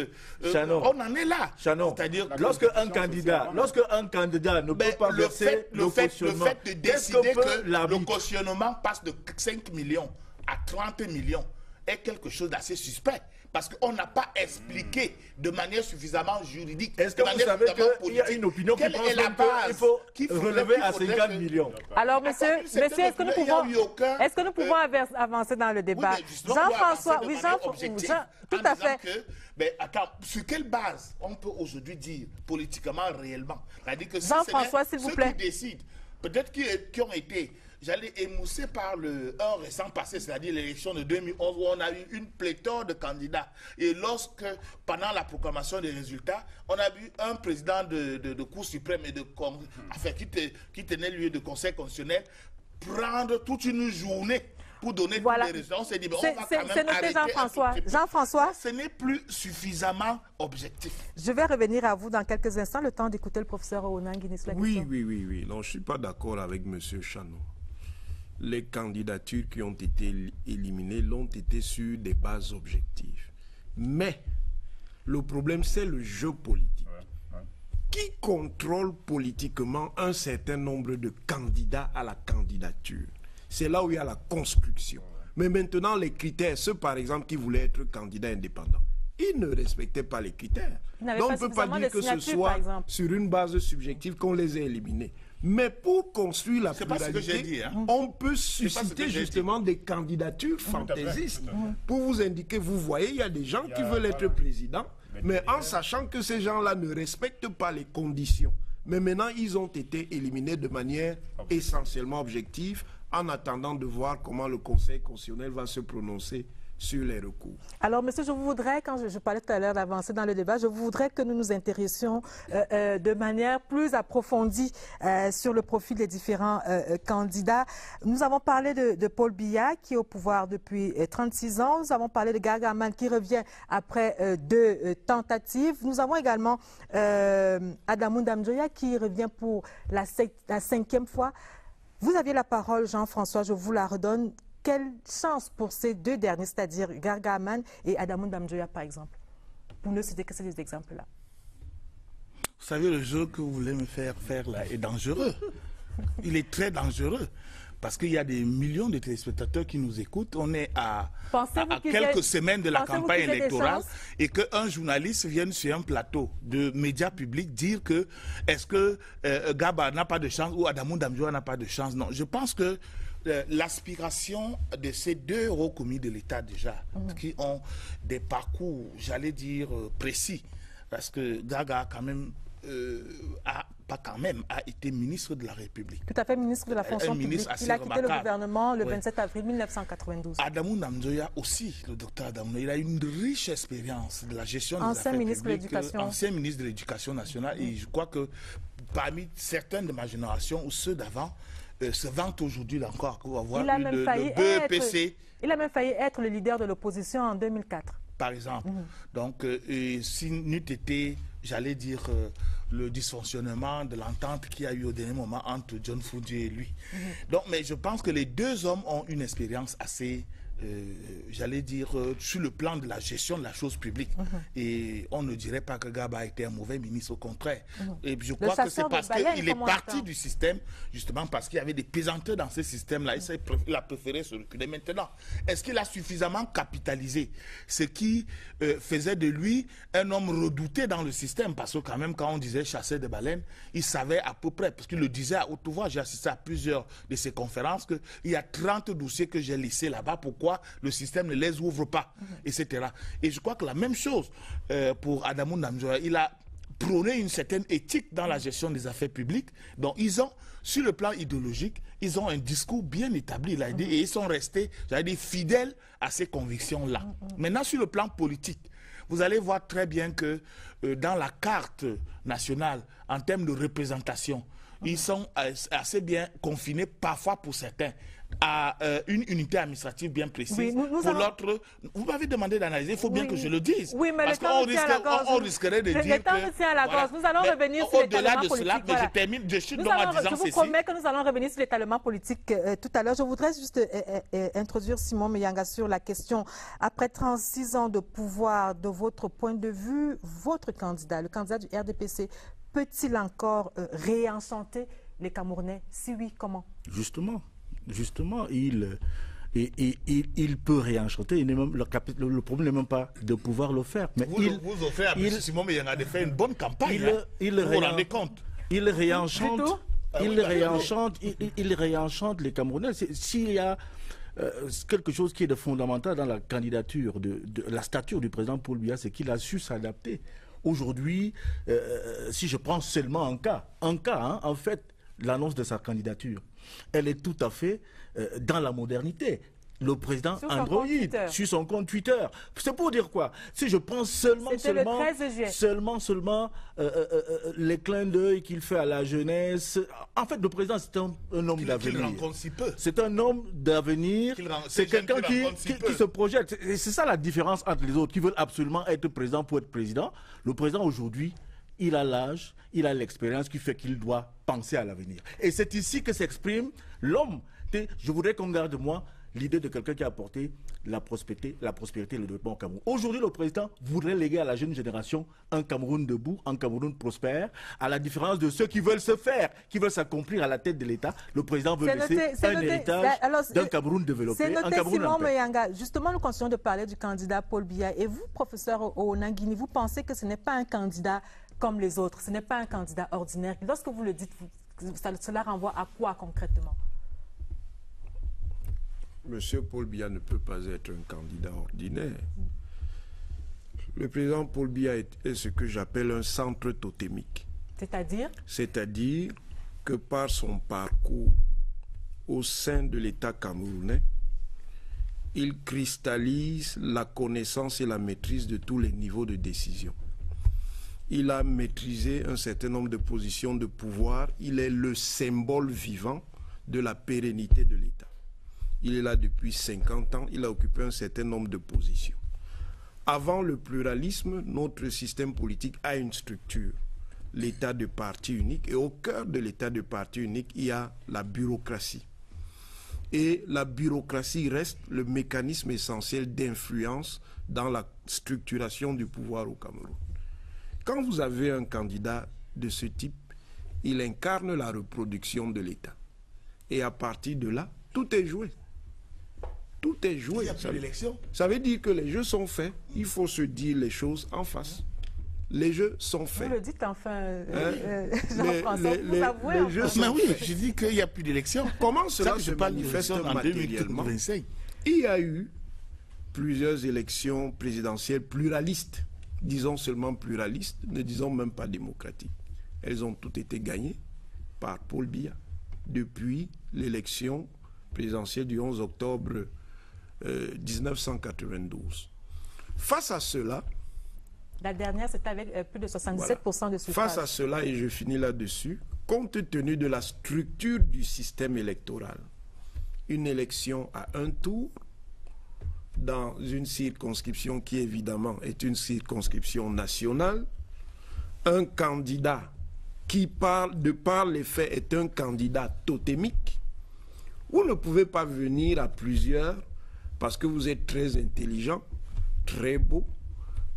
euh, Channo, on en est là. C'est-à-dire lorsque, lorsque un candidat ne peut pas le verser fait, le, le cautionnement... Le fait de décider que, que le cautionnement passe de cinq millions à trente millions est quelque chose d'assez suspect. Parce qu'on n'a pas expliqué de manière suffisamment juridique. Est-ce que vous savez qu'il y a une opinion qui pense qu'il faut relever à cinquante millions? Alors, monsieur, est-ce que nous pouvons, est-ce que nous pouvons avancer dans le débat? Jean-François, oui, Jean-François, tout à fait. Mais attends, sur quelle base on peut aujourd'hui dire politiquement réellement? Jean-François, s'il vous plaît. Ceux qui décident, peut-être qui ont été j'allais émousser par le un récent passé, c'est-à-dire l'élection de deux mille onze, où on a eu une pléthore de candidats. Et lorsque, pendant la proclamation des résultats, on a vu un président de, de, de Cour suprême et de enfin, qui, te, qui tenait lieu de Conseil constitutionnel prendre toute une journée pour donner voilà. des raisons, on s'est dit, ben, on va quand même arrêter Jean-François. Jean-François, ce n'est plus suffisamment objectif. Je vais revenir à vous dans quelques instants, le temps d'écouter le professeur Owona Nguini sur la oui, question. Oui, oui, oui. Non, je ne suis pas d'accord avec M. Channo. Les candidatures qui ont été éliminées l'ont été sur des bases objectives. Mais le problème, c'est le jeu politique. Ouais, ouais. Qui contrôle politiquement un certain nombre de candidats à la candidature? C'est là où il y a la conscription. Mais maintenant, les critères, ceux par exemple qui voulaient être candidats indépendants, ils ne respectaient pas les critères. Donc on ne peut pas dire que ce soit sur une base subjective qu'on les ait éliminés. Mais pour construire la pluralité, dit, hein. on peut susciter justement des candidatures fantaisistes. Mmh. Pour vous indiquer, vous voyez, il y a des gens a, qui veulent être voilà. présidents, mais en sachant que ces gens-là ne respectent pas les conditions. Mais maintenant, ils ont été éliminés de manière okay. essentiellement objective, en attendant de voir comment le Conseil constitutionnel va se prononcer sur les recours. Alors, monsieur, je voudrais, quand je, je parlais tout à l'heure d'avancer dans le débat, je voudrais que nous nous intéressions euh, euh, de manière plus approfondie euh, sur le profil des différents euh, candidats. Nous avons parlé de, de Paul Biya, qui est au pouvoir depuis euh, trente-six ans. Nous avons parlé de Gargaman, qui revient après euh, deux euh, tentatives. Nous avons également euh, Adamou Ndam Njoya, qui revient pour la, la cinquième fois. Vous aviez la parole, Jean-François, je vous la redonne. Quelle chance pour ces deux derniers, c'est-à-dire Gargaman et Adamou Ndam Njoya, par exemple? Pour ne citer que ces deux exemples-là. Vous savez, le jeu que vous voulez me faire faire là est dangereux. Il est très dangereux. Parce qu'il y a des millions de téléspectateurs qui nous écoutent. On est à, à, à qu quelques ait... semaines de la campagne électorale et qu'un journaliste vienne sur un plateau de médias publics dire que est-ce que euh, Gaba n'a pas de chance ou Adamou Ndam Njoya n'a pas de chance. Non, je pense que euh, l'aspiration de ces deux hauts commis de l'État déjà, mmh. qui ont des parcours, j'allais dire, précis, parce que Gaga a quand même... Euh, a, pas quand même, a été ministre de la République. Tout à fait, ministre de la fonction publique. Il a quitté le gouvernement le ouais. vingt-sept avril mille neuf cent quatre-vingt-douze. Adamou Ndam Njoya aussi, le docteur Adamou, il a une riche expérience de la gestion des affaires publiques, ancien ministre de l'Éducation nationale. Mmh. Et je crois que parmi certaines de ma génération ou ceux d'avant, euh, se vantent aujourd'hui encore avoir eu le, le B E P C. Être, il a même failli être le leader de l'opposition en deux mille quatre. Par exemple. Mmh. Donc, euh, si n'eût été... j'allais dire, euh, le dysfonctionnement de l'entente qu'il y a eu au dernier moment entre John Foudi et lui. Mmh. Donc, mais je pense que les deux hommes ont une expérience assez, euh, j'allais dire, euh, sur le plan de la gestion de la chose publique. Mmh. Et on ne dirait pas que Gaba a été un mauvais ministre, au contraire. Mmh. Et je crois que c'est parce qu'il est parti du système, justement parce qu'il y avait des pesanteurs dans ce système-là. Mmh. Il a préféré se reculer. Maintenant, est-ce qu'il a suffisamment capitalisé ce qui euh, faisait de lui un homme redouté dans le système? Parce que quand même, quand on disait chasseur de baleines, il savait à peu près, parce qu'il le disait à haute voix, j'ai assisté à plusieurs de ses conférences, qu'il y a trente dossiers que j'ai laissés là-bas. Pourquoi le système ne les ouvre pas, mmh. et cetera. Et je crois que la même chose euh, pour Adamou Ndam Njoya, il a prôné une certaine éthique dans la gestion des affaires publiques. Donc ils ont, sur le plan idéologique, ils ont un discours bien établi, il a dit, et ils sont restés, j'allais dire, fidèles à ces convictions-là. Mm-hmm. Maintenant, sur le plan politique, vous allez voir très bien que euh, dans la carte nationale, en termes de représentation, mm-hmm. ils sont assez bien confinés, parfois pour certains, à euh, une unité administrative bien précise. Oui, nous, nous pour avons... l'autre, vous m'avez demandé d'analyser, il faut oui, bien que je le dise. Oui, mais parce qu'on on, on risquerait de le dire. Le temps que, tient à la gorge. Voilà. Nous allons mais revenir sur l'étalement politique. Au-delà de cela, voilà. je termine, je suis nous donc allons, en disant ceci. Je vous promets que nous allons revenir sur l'étalement politique euh, tout à l'heure. Je voudrais juste euh, euh, introduire Simon Meyanga sur la question. Après trente-six ans de pouvoir, de votre point de vue, votre candidat, le candidat du R D P C, peut-il encore euh, réenchanter les Camerounais? Si oui, comment? Justement. Justement, il, il, il, il peut réenchanter. Le, le problème n'est même pas de pouvoir le faire. Mais vous, il, vous offrez à M. Simon Meyanga de faire une bonne campagne. Il, hein, il vous vous rendez compte? Il réenchante, il réenchante, il, il réenchante les Camerounais. S'il y a euh, quelque chose qui est de fondamental dans la candidature, de, de la stature du président Paul Biya, c'est qu'il a su s'adapter. Aujourd'hui, euh, si je prends seulement un cas, un cas, hein, en fait, l'annonce de sa candidature. Elle est tout à fait euh, dans la modernité. Le président sur Android, sur son compte Twitter. C'est pour dire quoi? Si je pense seulement, seulement, seulement, seulement euh, euh, euh, les clins d'œil qu'il fait à la jeunesse. En fait, le président, c'est un, un homme d'avenir. C'est un homme d'avenir. C'est quelqu'un qui, qui, qui se projette. Et c'est ça la différence entre les autres qui veulent absolument être président pour être président. Le président aujourd'hui, il a l'âge, il a l'expérience qui fait qu'il doit penser à l'avenir. Et c'est ici que s'exprime l'homme. Je voudrais qu'on garde moi l'idée de quelqu'un qui a apporté la prospérité, la prospérité et le développement au Cameroun. Aujourd'hui, le président voudrait léguer à la jeune génération un Cameroun debout, un Cameroun prospère, à la différence de ceux qui veulent se faire, qui veulent s'accomplir à la tête de l'État. Le président veut laisser noté, un noté, héritage d'un Cameroun développé, noté, un Cameroun Simon Meyanga. Justement, nous continuons de parler du candidat Paul Biya. Et vous, professeur Owona Nguini, vous pensez que ce n'est pas un candidat comme les autres, ce n'est pas un candidat ordinaire. Lorsque vous le dites, vous, ça, cela renvoie à quoi concrètement? Monsieur Paul Biya ne peut pas être un candidat ordinaire. Le président Paul Biya est, est ce que j'appelle un centre totémique. C'est-à-dire? C'est-à-dire que par son parcours au sein de l'État camerounais, il cristallise la connaissance et la maîtrise de tous les niveaux de décision. Il a maîtrisé un certain nombre de positions de pouvoir. Il est le symbole vivant de la pérennité de l'État. Il est là depuis cinquante ans, il a occupé un certain nombre de positions. Avant le pluralisme, notre système politique a une structure, l'état de parti unique. Et au cœur de l'état de parti unique, il y a la bureaucratie. Et la bureaucratie reste le mécanisme essentiel d'influence dans la structuration du pouvoir au Cameroun. Quand vous avez un candidat de ce type, il incarne la reproduction de l'État. Et à partir de là, tout est joué. Tout est joué. Ça veut, ça veut dire que les jeux sont faits. Il faut se dire les choses en face. Les jeux sont faits. Vous le dites enfin, euh, euh, Jean-François, vous l'avouez. Les jeux sont faits. Je dis qu'il n'y a plus d'élection. Comment cela se manifeste matériellement? Il y a eu plusieurs élections présidentielles pluralistes. Disons seulement pluralistes, ne disons même pas démocratiques. Elles ont toutes été gagnées par Paul Biya depuis l'élection présidentielle du onze octobre Euh, mille neuf cent quatre-vingt-douze. Face à cela... La dernière, c'était avec euh, plus de soixante-dix-sept pour cent voilà, de suffrage. Face à cela, et je finis là-dessus, compte tenu de la structure du système électoral, une élection à un tour dans une circonscription qui, évidemment, est une circonscription nationale, un candidat qui, parle, de par les faits, est un candidat totémique, vous ne pouvez pas venir à plusieurs parce que vous êtes très intelligent, très beau,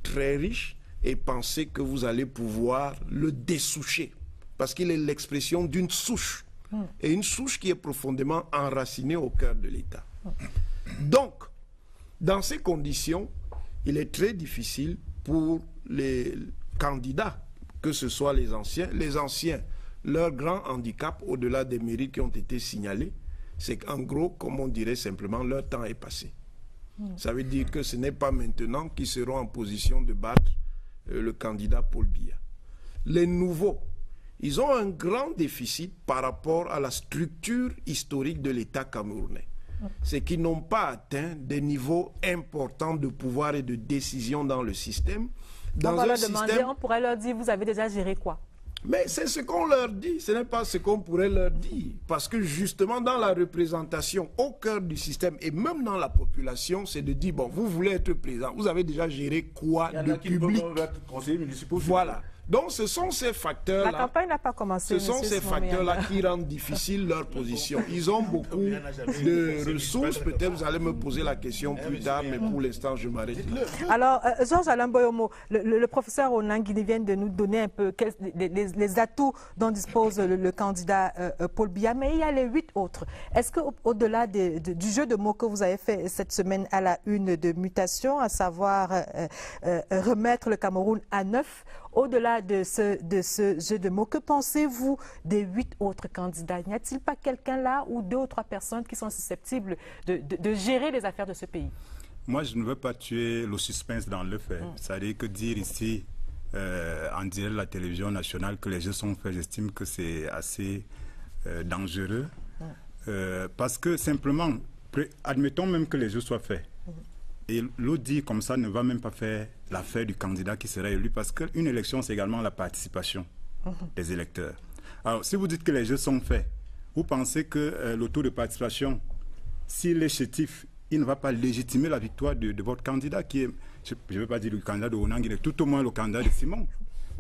très riche, et pensez que vous allez pouvoir le dessoucher. Parce qu'il est l'expression d'une souche. Et une souche qui est profondément enracinée au cœur de l'État. Donc, dans ces conditions, il est très difficile pour les candidats, que ce soit les anciens. Les anciens, leur grand handicap, au-delà des mérites qui ont été signalés, c'est qu'en gros, comme on dirait simplement, leur temps est passé. Ça veut dire que ce n'est pas maintenant qu'ils seront en position de battre euh, le candidat Paul Biya. Les nouveaux, ils ont un grand déficit par rapport à la structure historique de l'État camerounais. C'est qu'ils n'ont pas atteint des niveaux importants de pouvoir et de décision dans le système. Dans on va un leur demander, système, on pourrait leur dire, vous avez déjà géré quoi? Mais c'est ce qu'on leur dit, ce n'est pas ce qu'on pourrait leur dire. Parce que justement dans la représentation, au cœur du système et même dans la population, c'est de dire, bon, vous voulez être président, vous avez déjà géré quoi de public? Voilà. Donc ce sont ces facteurs-là... La campagne n'a pas commencé. Ce sont ces facteurs-là qui rendent difficile leur position. Ils ont beaucoup de ressources. Peut-être vous allez me poser la question plus tard, mais pour l'instant, je m'arrête là. Alors, euh, Georges-Alain Boyomo, le, le, le professeur Owona Nguini vient de nous donner un peu quels, les, les, les atouts dont dispose le, le candidat euh, Paul Biya, mais il y a les huit autres. Est-ce qu'au-delà de, de, du jeu de mots que vous avez fait cette semaine à la une de Mutation, à savoir euh, euh, remettre le Cameroun à neuf, au-delà de ce, de ce jeu de mots, que pensez-vous des huit autres candidats? N'y a-t-il pas quelqu'un là ou deux ou trois personnes qui sont susceptibles de, de, de gérer les affaires de ce pays? Moi, je ne veux pas tuer le suspense dans le fait. C'est-à-dire mm. que dire ici, euh, en direct de la télévision nationale, que les jeux sont faits, j'estime que c'est assez euh, dangereux. Mm. Euh, parce que simplement, admettons même que les jeux soient faits. Et l'audit comme ça ne va même pas faire l'affaire du candidat qui sera élu, parce qu'une élection, c'est également la participation des électeurs. Alors, si vous dites que les jeux sont faits, vous pensez que euh, le taux de participation, s'il est chétif, il ne va pas légitimer la victoire de, de votre candidat qui est, je ne veux pas dire le candidat de Owona Nguini, tout au moins le candidat de Simon,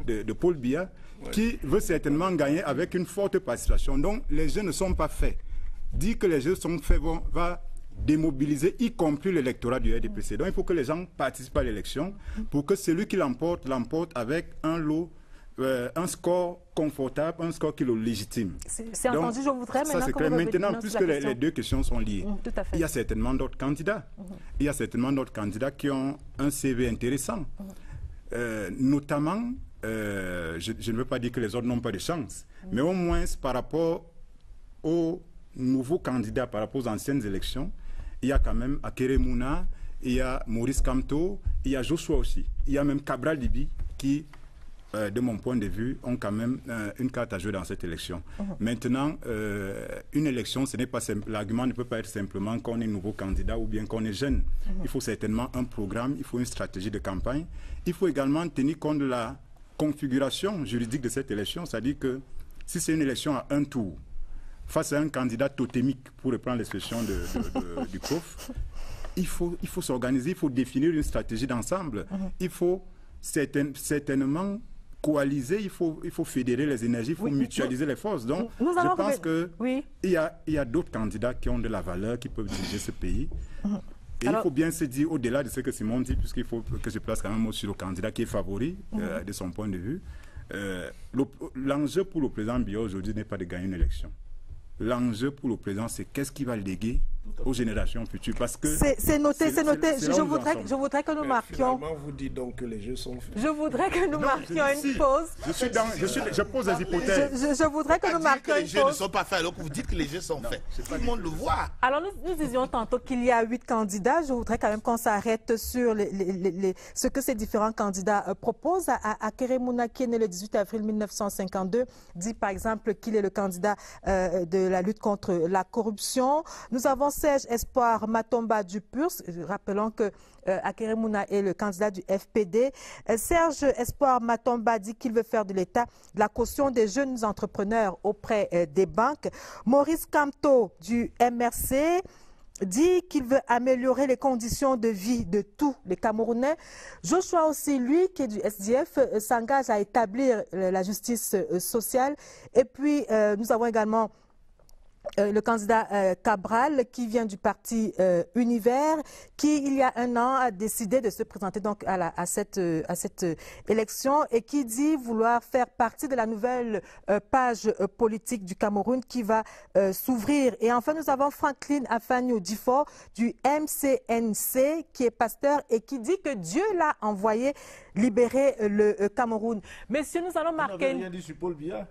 de, de Paul Biya, ouais. qui veut certainement gagner avec une forte participation. Donc, les jeux ne sont pas faits. Dire que les jeux sont faits vont, va démobiliser, y compris l'électorat du R D P C. Donc, il faut que les gens participent à l'élection pour que celui qui l'emporte, l'emporte avec un lot, euh, un score confortable, un score qui le légitime. C'est entendu, je voudrais ça, maintenant... Clair. Maintenant, puisque les, les deux questions sont liées, mmh, il y a certainement d'autres candidats. Mmh. Il y a certainement d'autres candidats qui ont un C V intéressant. Mmh. Euh, notamment, euh, je, je ne veux pas dire que les autres n'ont pas de chance, mmh. mais au moins par rapport aux nouveaux candidats, par rapport aux anciennes élections, il y a quand même Akere Muna, il y a Maurice Kamto, il y a Joshua Osih, il y a même Cabral Libii qui... Euh, de mon point de vue, ont quand même euh, une carte à jouer dans cette élection. Mmh. Maintenant, euh, une élection, ce n'est pas simple. L'argument ne peut pas être simplement qu'on est nouveau candidat ou bien qu'on est jeune. Mmh. Il faut certainement un programme, il faut une stratégie de campagne. Il faut également tenir compte de la configuration juridique de cette élection, c'est-à-dire que si c'est une élection à un tour, face à un candidat totémique, pour reprendre l'expression de, de, de, du prof, il faut, il faut s'organiser, il faut définir une stratégie d'ensemble. Mmh. Il faut certain, certainement... coaliser, il faut, il faut fédérer les énergies, il faut oui, mutualiser nous, les forces. Donc, nous, nous je pense faire... que oui. il y a, il y a d'autres candidats qui ont de la valeur, qui peuvent diriger ce pays. Mm-hmm. Et alors... il faut bien se dire, au-delà de ce que Simon dit, puisqu'il faut que je place quand même sur le candidat qui est favori, mm-hmm. euh, de son point de vue, euh, l'enjeu le, pour le président Biya aujourd'hui n'est pas de gagner une élection. L'enjeu pour le président, c'est qu'est-ce qu'il va léguer aux générations futures. Parce que c'est noté, c'est noté. Je, je, voudrais, je voudrais que nous mais marquions. Vous dites donc que les jeux sont faits. Je voudrais que nous non, marquions je, une si. pause. Je, suis dans, je, suis, je pose des hypothèses. Je, je, je voudrais que nous marquions que les une jeux pause. Ne sont pas faits alors que vous dites que les jeux sont non, faits. Tout le monde le voit. Alors nous, nous disions tantôt qu'il y a huit candidats. Je voudrais quand même qu'on s'arrête sur les, les, les, les, ce que ces différents candidats euh, proposent. À Akere Muna, qui est né le dix-huit avril mille neuf cent cinquante-deux, dit par exemple qu'il est le candidat euh, de la lutte contre la corruption. Nous avons Serge Espoir Matomba du P U R S, rappelons que euh, Akere Muna est le candidat du F P D. Euh, Serge Espoir Matomba dit qu'il veut faire de l'État la caution des jeunes entrepreneurs auprès euh, des banques. Maurice Kamto du M R C dit qu'il veut améliorer les conditions de vie de tous les Camerounais. Joshua Osih, lui, qui est du S D F, euh, s'engage à établir euh, la justice euh, sociale. Et puis, euh, nous avons également... Euh, le candidat euh, Cabral, qui vient du parti euh, Univers, qui il y a un an a décidé de se présenter donc à, la, à cette, euh, à cette euh, élection et qui dit vouloir faire partie de la nouvelle euh, page euh, politique du Cameroun qui va euh, s'ouvrir. Et enfin, nous avons Franklin Afanyo Difor du M C N C, qui est pasteur et qui dit que Dieu l'a envoyé libérer euh, le euh, Cameroun. Messieurs, nous allons marquer... Vous n'avez rien dit sur Paul Biya ?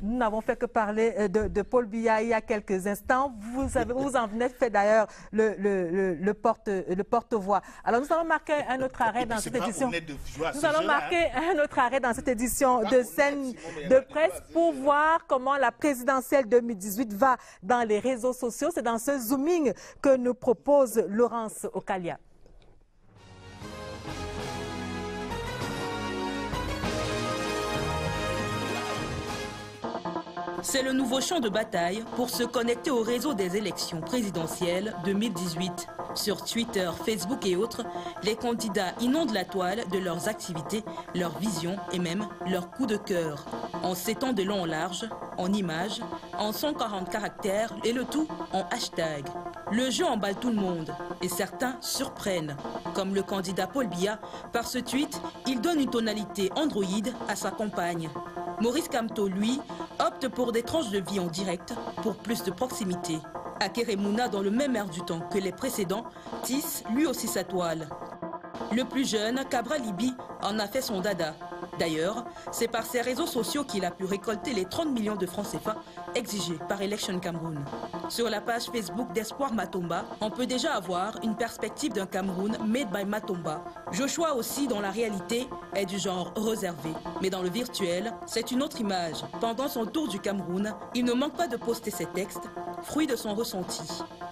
Nous n'avons fait que parler de, de Paul Biya il y a quelques instants. Vous, avez, vous en venez fait d'ailleurs le, le, le, le porte-voix. Le porte Alors nous allons marquer un autre arrêt dans cette édition. Nous allons marquer un autre arrêt dans cette édition de Scène de presse pour voir comment la présidentielle deux mille dix-huit va dans les réseaux sociaux. C'est dans ce zooming que nous propose Laurence Okalia. C'est le nouveau champ de bataille pour se connecter au réseau des élections présidentielles deux mille dix-huit. Sur Twitter, Facebook et autres, les candidats inondent la toile de leurs activités, leurs visions et même leurs coups de cœur. En s'étendant de long en large, en images, en cent quarante caractères et le tout en hashtag. Le jeu emballe tout le monde et certains surprennent. Comme le candidat Paul Biya, par ce tweet, il donne une tonalité Android à sa compagne. Maurice Kamto, lui, opte pour des tranches de vie en direct pour plus de proximité. Akere Muna, dans le même air du temps que les précédents, tisse lui aussi sa toile. Le plus jeune, Cabral Libii, en a fait son dada. D'ailleurs, c'est par ses réseaux sociaux qu'il a pu récolter les trente millions de francs C F A exigés par Elections Cameroun. Sur la page Facebook d'Espoir Matomba, on peut déjà avoir une perspective d'un Cameroun made by Matomba. Joshua aussi, dans la réalité, est du genre réservé. Mais dans le virtuel, c'est une autre image. Pendant son tour du Cameroun, il ne manque pas de poster ses textes, fruit de son ressenti.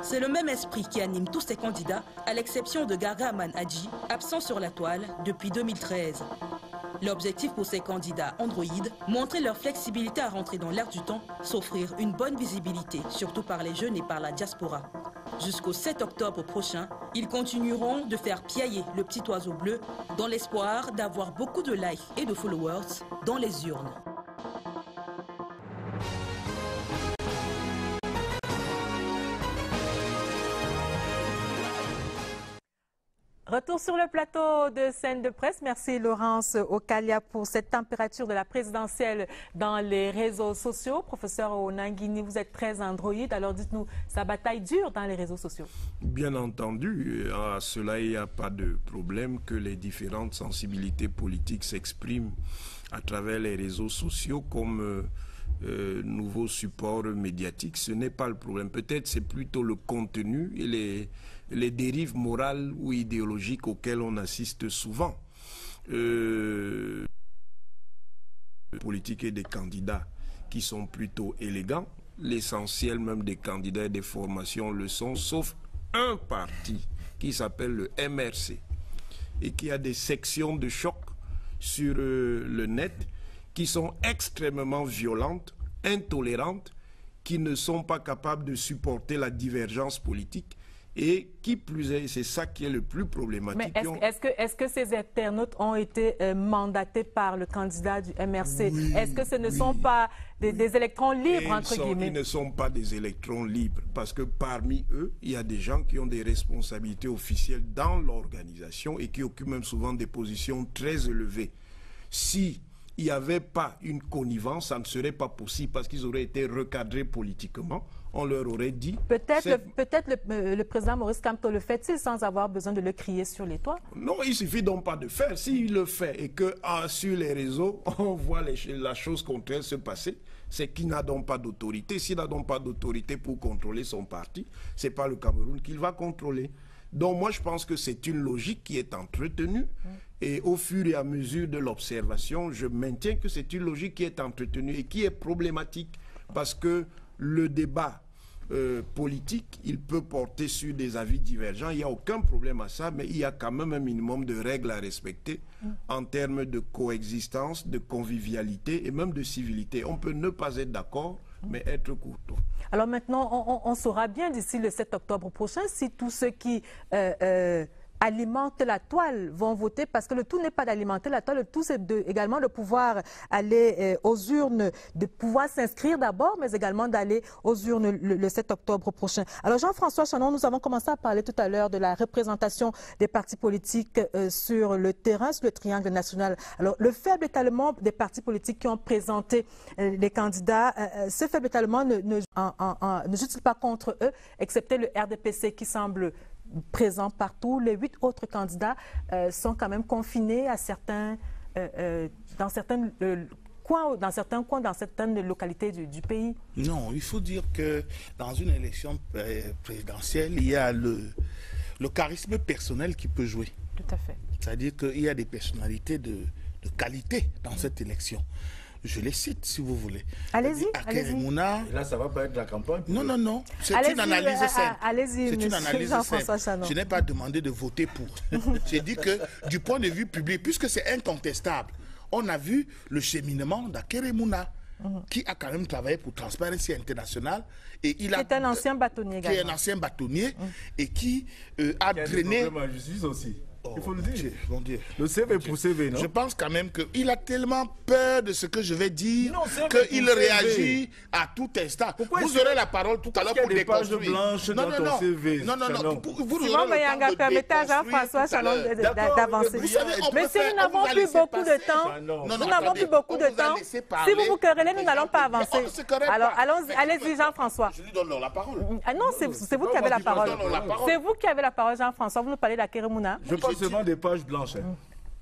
C'est le même esprit qui anime tous ces candidats, à l'exception de Gargaman Hadji, absent sur la toile depuis deux mille treize. L'objectif pour ces candidats Android, montrer leur flexibilité à rentrer dans l'air du temps, s'offrir une bonne visibilité, surtout par les jeunes et par la diaspora. Jusqu'au sept octobre prochain, ils continueront de faire piailler le petit oiseau bleu dans l'espoir d'avoir beaucoup de likes et de followers dans les urnes. Retour sur le plateau de Scène de presse. Merci Laurence Okalia pour cette température de la présidentielle dans les réseaux sociaux. Professeur Owona Nguini, vous êtes très Android, alors dites-nous, sa bataille dure dans les réseaux sociaux. Bien entendu, à cela il n'y a pas de problème que les différentes sensibilités politiques s'expriment à travers les réseaux sociaux comme euh, euh, nouveau support médiatique. Ce n'est pas le problème. Peut-être c'est plutôt le contenu et les... les dérives morales ou idéologiques auxquelles on assiste souvent. Euh, politiques et des candidats qui sont plutôt élégants, l'essentiel même des candidats et des formations le sont, sauf un parti qui s'appelle le M R C et qui a des sections de choc sur euh, le net qui sont extrêmement violentes, intolérantes, qui ne sont pas capables de supporter la divergence politique. Et qui plus est, c'est ça qui est le plus problématique. Mais est-ce ont... est-ce que, est-ce que ces internautes ont été euh, mandatés par le candidat du M R C? Oui, est-ce que ce ne oui, sont pas des, oui. des électrons libres, et entre ils sont, guillemets? Ils ne sont pas des électrons libres, parce que parmi eux, il y a des gens qui ont des responsabilités officielles dans l'organisation et qui occupent même souvent des positions très élevées. Si il n'y avait pas une connivence, ça ne serait pas possible, parce qu'ils auraient été recadrés politiquement. On leur aurait dit... Peut-être le, peut-être le, le président Maurice Kamto le fait-il sans avoir besoin de le crier sur les toits? Non, il ne suffit donc pas de faire. S'il le fait et que ah, sur les réseaux, on voit les, la chose contraire se passer, c'est qu'il n'a donc pas d'autorité. S'il n'a donc pas d'autorité pour contrôler son parti, ce n'est pas le Cameroun qu'il va contrôler. Donc moi, je pense que c'est une logique qui est entretenue. Mmh. Et au fur et à mesure de l'observation, je maintiens que c'est une logique qui est entretenue et qui est problématique parce que le débat Euh, politique, il peut porter sur des avis divergents, il n'y a aucun problème à ça, mais il y a quand même un minimum de règles à respecter mmh. en termes de coexistence, de convivialité et même de civilité. On peut ne pas être d'accord, mmh. mais être courtois. Alors maintenant, on, on, on saura bien d'ici le sept octobre prochain si tous ceux qui euh, euh, alimentent la toile vont voter, parce que le tout n'est pas d'alimenter la toile, le tout c'est également de pouvoir aller euh, aux urnes, de pouvoir s'inscrire d'abord, mais également d'aller aux urnes le, le sept octobre prochain. Alors Jean-François Channo, nous avons commencé à parler tout à l'heure de la représentation des partis politiques euh, sur le terrain, sur le triangle national. Alors le faible étalement des partis politiques qui ont présenté euh, les candidats, euh, ce faible étalement ne, ne, en, en, en, ne joue-t-il pas contre eux, excepté le R D P C qui semble présents partout. Les huit autres candidats euh, sont quand même confinés à certains, euh, euh, dans, certains, euh, coins, dans certains coins, dans certaines localités du, du pays. Non, il faut dire que dans une élection présidentielle, il y a le, le charisme personnel qui peut jouer. Tout à fait. C'est-à-dire qu'il y a des personnalités de, de qualité dans cette élection. Je les cite, si vous voulez. Allez-y, allez-y. Muna... Là, ça ne va pas être la campagne. Non, non, non. C'est une analyse simple. Allez-y, c'est une analyse simple. Je n'ai pas demandé de voter pour. J'ai dit que, du point de vue public, puisque c'est incontestable, on a vu le cheminement d'Akere Muna, mm-hmm. qui a quand même travaillé pour Transparency International. Et il a, qui est un ancien bâtonnier. Qui est un ancien bâtonnier mm-hmm. et qui euh, a drainé... Il y a des problèmes en justice aussi. Il faut le dire. Bon Dieu. Le C V pour C V, non? Je pense quand même qu'il a tellement peur de ce que je vais dire qu'il réagit à tout instant. Pourquoi vous aurez la parole tout à l'heure pour déconstruire. Non, non, non. C V, non, non, non. Vous Simon Meyanga, permettez à Jean-François Channo d'avancer. Mais si nous n'avons plus beaucoup de temps, nous n'avons plus beaucoup de temps. Si vous vous querellez, nous n'allons pas avancer. Alors, allez-y, Jean-François. Je lui donne la parole. Non, c'est vous qui avez la parole. C'est vous qui avez la parole, Jean-François. Vous nous parlez d'Akere Muna. Seulement des pages blanches. Hein.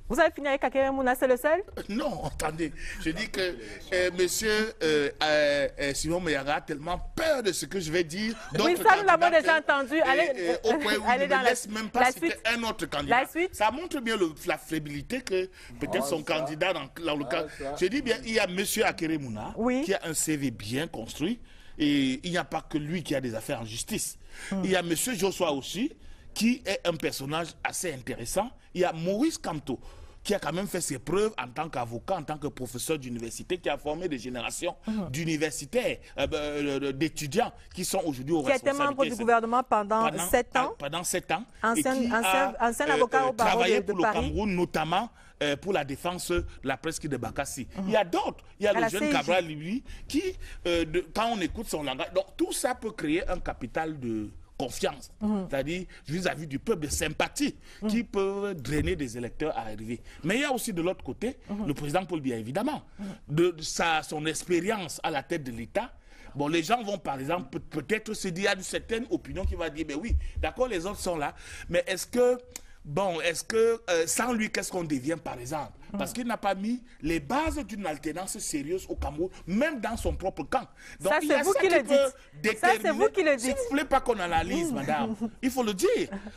Vous avez fini avec Akere Muna, c'est le seul? Non, attendez. Je dis que euh, monsieur euh, euh, euh, Simon Meyanga a tellement peur de ce que je vais dire. Oui, ça nous l'avons déjà entendu. Et, allez, euh, au point où allez il dans ne la, laisse même pas la citer suite. Un autre candidat. La suite. Ça montre bien le, la fébrilité que peut-être ah, son ça. candidat dans, dans le ah, cas. Ça. Je dis bien, il y a monsieur Akere Muna oui. qui a un C V bien construit. Et il n'y a pas que lui qui a des affaires en justice. Hum. Il y a monsieur Joshua Osih qui est un personnage assez intéressant. Il y a Maurice Kamto, qui a quand même fait ses preuves en tant qu'avocat, en tant que professeur d'université, qui a formé des générations mmh. d'universitaires, euh, d'étudiants qui sont aujourd'hui au responsabilités. Qui a été membre du gouvernement pendant sept ans. Pendant sept ans. Ancien, et qui ancien, a, ancien avocat euh, au barreau de, de Paris. Travaillé pour le Cameroun, notamment euh, pour la défense de la presqu'île de Bakassi. Mmh. Il y a d'autres. Il y a à le jeune Cabral Libii qui, euh, de, quand on écoute son langage, donc tout ça peut créer un capital de confiance, mmh. c'est-à-dire vis-à-vis du peuple, de sympathie, mmh. qui peut drainer des électeurs à arriver. Mais il y a aussi de l'autre côté, mmh. le président Paul Biya, évidemment, mmh. de sa, son expérience à la tête de l'État. Bon, les gens vont, par exemple, peut-être se dire, il y a une certaine opinion qui va dire, mais oui, d'accord, les autres sont là, mais est-ce que, bon, est-ce que, euh, sans lui, qu'est-ce qu'on devient, par exemple? Parce qu'il n'a pas mis les bases d'une alternance sérieuse au Cameroun, même dans son propre camp. Donc, ça, c'est vous, vous qui le dites. Ça, c'est vous qui le dites. S'il ne plaît pas qu'on analyse, mmh. madame, il faut le dire.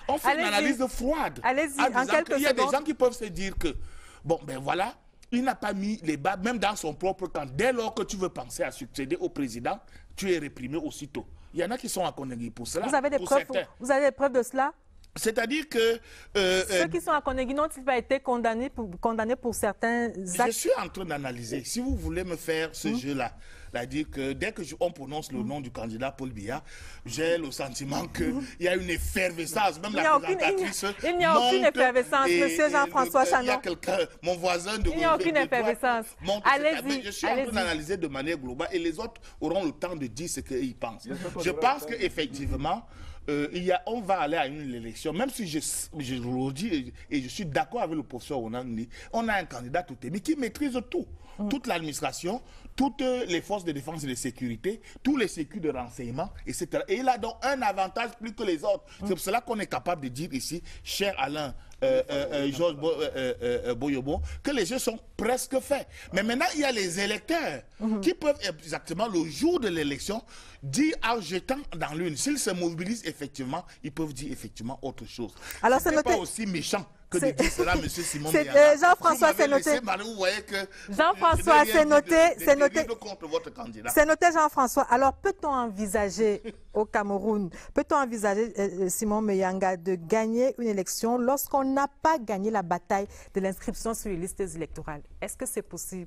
On fait une analyse froide. Allez-y, en quelques secondes. Il y a des gens qui peuvent se dire que, bon, ben voilà, il n'a pas mis les bases, même dans son propre camp. Dès lors que tu veux penser à succéder au président, tu es réprimé aussitôt. Il y en a qui sont à Conegui pour cela. Vous avez des, preuves, vous avez des preuves de cela? C'est-à-dire que... Euh, Ceux qui sont à Conegui n'ont-ils pas été condamnés pour, condamnés pour certains actes? Je suis en train d'analyser. Si vous voulez me faire ce mmh. jeu-là, c'est-à-dire que dès qu'on prononce le nom du candidat Paul Biya, j'ai le sentiment qu'il mmh. y a une effervescence. Même la présentatrice... Il n'y a, a aucune effervescence, et, monsieur Jean-François Channo. Il y a quelqu'un, mon voisin de... Il n'y a aucune effervescence. Allez-y. Je suis allez en train d'analyser de manière globale et les autres auront le temps de dire ce qu'ils pensent. Je pense qu'effectivement... Euh, il y a, on va aller à une élection, même si je, je le dis et, et je suis d'accord avec le professeur Owona Nguini, on a un candidat tout émis qui maîtrise tout, mmh. toute l'administration, toutes les forces de défense et de sécurité, tous les sécurité de renseignement, et cetera. Et il a donc un avantage plus que les autres. Mmh. C'est pour cela qu'on est capable de dire ici, cher Alain, Euh, euh, euh, Georges Bo, euh, euh, Boyomo, que les jeux sont presque faits. Mais maintenant, il y a les électeurs mm-hmm. qui peuvent exactement, le jour de l'élection, dire en jetant dans l'une. S'ils se mobilisent effectivement, ils peuvent dire effectivement autre chose. Alors, c'est noté... pas aussi méchant que de dire cela, monsieur Simon Meyanga. Jean-François, c'est noté. Jean-François, c'est noté. C'est noté. C'est noté, Jean-François. Alors, peut-on envisager au Cameroun, peut-on envisager, euh, Simon Meyanga, de gagner une élection lorsqu'on n'a pas gagné la bataille de l'inscription sur les listes électorales? Est-ce que c'est possible?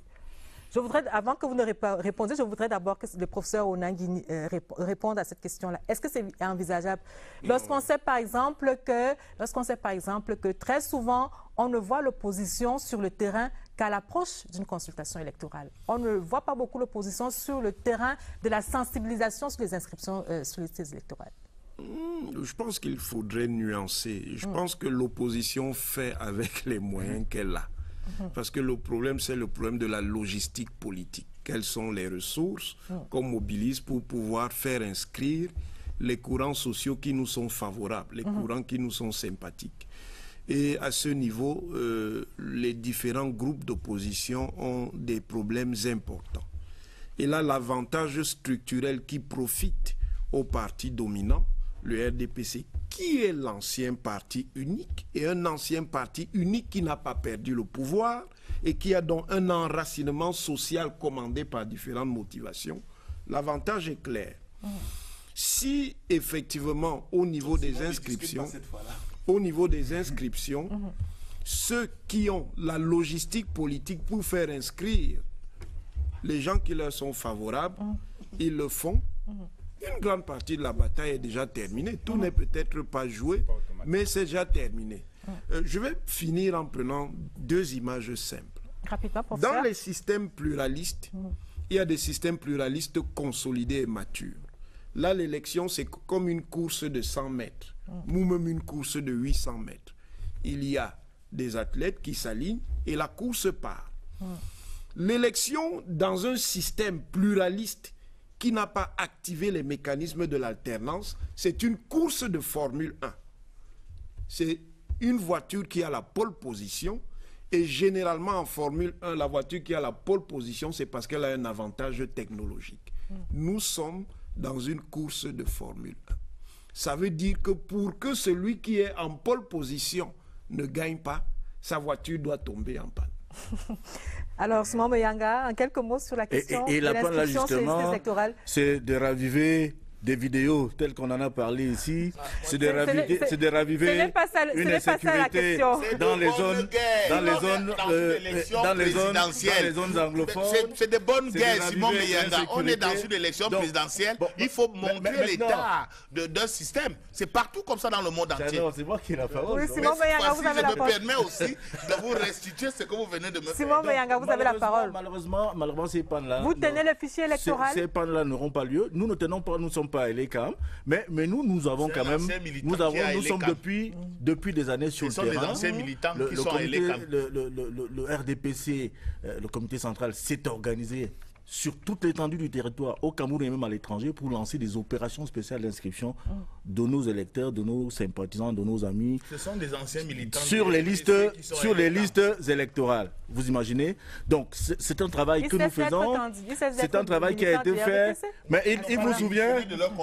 Je voudrais, avant que vous ne répondiez, je voudrais d'abord que le professeur Owona Nguini euh, réponde à cette question-là. Est-ce que c'est envisageable? Lorsqu'on sait, par exemple, que, lorsqu'on sait, par exemple, que très souvent, on ne voit l'opposition sur le terrain qu'à l'approche d'une consultation électorale. On ne voit pas beaucoup l'opposition sur le terrain de la sensibilisation sur les inscriptions euh, sur les listes électorales. Je pense qu'il faudrait nuancer. Je mmh. pense que l'opposition fait avec les moyens mmh. qu'elle a. Parce que le problème, c'est le problème de la logistique politique. Quelles sont les ressources qu'on mobilise pour pouvoir faire inscrire les courants sociaux qui nous sont favorables, les Mm-hmm. courants qui nous sont sympathiques. Et à ce niveau, euh, les différents groupes d'opposition ont des problèmes importants. Et là, l'avantage structurel qui profite au parti dominant, le R D P C, qui est l'ancien parti unique, et un ancien parti unique qui n'a pas perdu le pouvoir et qui a donc un enracinement social commandé par différentes motivations. L'avantage est clair. Mmh. Si effectivement au niveau donc, des inscriptions, au niveau des inscriptions, mmh. ceux qui ont la logistique politique pour faire inscrire les gens qui leur sont favorables, mmh. ils le font. Mmh. Une grande partie de la bataille est déjà terminée. Tout mmh. n'est peut-être pas joué, mais c'est déjà terminé. Mmh. Euh, je vais finir en prenant deux images simples. Rapidement, pour Dans faire. les systèmes pluralistes, mmh. il y a des systèmes pluralistes consolidés et matures. Là, l'élection, c'est comme une course de cent mètres, mmh. ou même une course de huit cents mètres. Il y a des athlètes qui s'alignent et la course part. Mmh. L'élection, dans un système pluraliste, qui n'a pas activé les mécanismes de l'alternance, c'est une course de Formule un. C'est une voiture qui a la pole position Et généralement, en Formule un, la voiture qui a la pole position, c'est parce qu'elle a un avantage technologique. Mmh. Nous sommes dans une course de Formule un. Ça veut dire que pour que celui qui est en pole position ne gagne pas, sa voiture doit tomber en panne. Alors, Simon Meyanga, en quelques mots sur la question et, et, et de l'inscription électorale. C'est de raviver des vidéos telles qu'on en a parlé ici, c'est de raviver, c'est de raviver une insécurité dans les zones, dans les zones, dans les zones, dans les zones anglophones. C'est de bonnes guerres, Simon Meyanga. On est dans une élection présidentielle. Il faut montrer l'état d'un système. C'est partout comme ça dans le monde entier. C'est moi qui ai la parole. Simon Meyanga, vous avez la parole. Je me permets aussi de vous restituer ce que vous venez de me dire. Simon Meyanga, vous avez la parole. Malheureusement, malheureusement, ces pannes-là. Vous tenez le fichier électoral. Ces pannes-là n'auront pas lieu. Nous ne tenons pas, nous sommes pas élecam, mais mais nous nous avons quand même nous avons nous sommes depuis depuis des années sur le terrain. Le R D P C, le comité central s'est organisé sur toute l'étendue du territoire au Cameroun et même à l'étranger pour lancer des opérations spéciales d'inscription de nos électeurs, de nos sympathisants, de nos amis. Ce sont des anciens militants sur les listes sur les listes électorales. Vous imaginez? Donc c'est un travail que nous faisons. C'est un travail qui a été fait. Mais il, il vous souvient,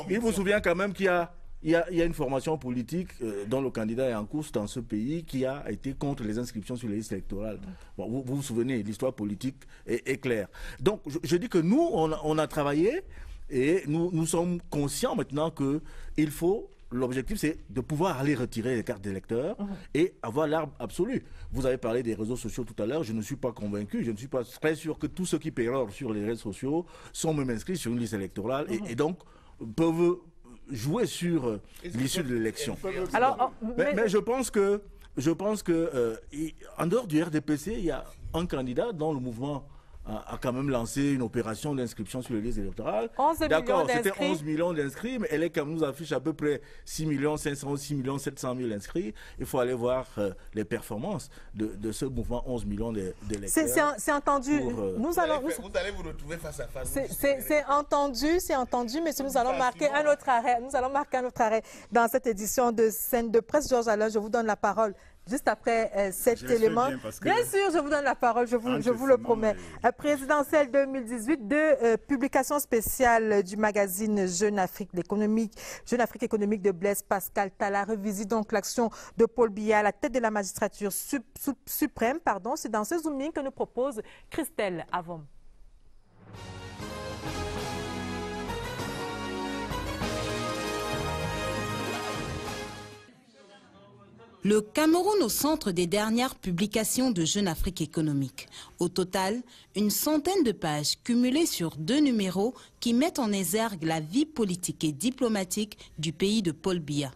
il vous souvient quand même qu'il y a Il y, a, il y a une formation politique euh, dont le candidat est en course dans ce pays qui a été contre les inscriptions sur les listes électorales. Bon, vous, vous vous souvenez, l'histoire politique est, est claire. Donc je, je dis que nous, on, on a travaillé et nous, nous sommes conscients maintenant que il faut... L'objectif, c'est de pouvoir aller retirer les cartes d'électeurs et avoir l'arme absolue. Vous avez parlé des réseaux sociaux tout à l'heure, je ne suis pas convaincu, je ne suis pas très sûr que tous ceux qui pérorent sur les réseaux sociaux sont même inscrits sur une liste électorale et, et donc peuvent... jouer sur l'issue de l'élection. Alors, mais, mais je pense que, je pense que euh, il, en dehors du R D P C, il y a un candidat dont le mouvement a, a quand même lancé une opération d'inscription sur les listes électorales. D'accord, c'était onze millions d'inscrits, mais elle est comme nous affiche à peu près six millions cinq cents ou six millions sept cent mille inscrits. Il faut aller voir euh, les performances de, de ce mouvement onze millions d'électeurs. C'est entendu. Pour, euh, nous allons, vous, allez, vous allez vous retrouver face à face. C'est entendu, c'est entendu, mais nous allons marquer un autre arrêt. Nous allons marquer un autre arrêt dans cette édition de Scène de presse. Georges-Alain, je vous donne la parole. Juste après euh, cet élément. Bien, bien sûr, je vous donne la parole, je vous, je vous le promets. Mais... Présidentielle deux mille dix-huit, deux euh, publications spéciales du magazine Jeune Afrique économique, Jeune Afrique économique de Blaise Pascal Tala revisite donc l'action de Paul Biya à la tête de la magistrature sub, sub, suprême. Pardon, c'est dans ce zooming que nous propose Christelle Avom. Le Cameroun au centre des dernières publications de Jeune Afrique économique. Au total, une centaine de pages cumulées sur deux numéros qui mettent en exergue la vie politique et diplomatique du pays de Paul Biya.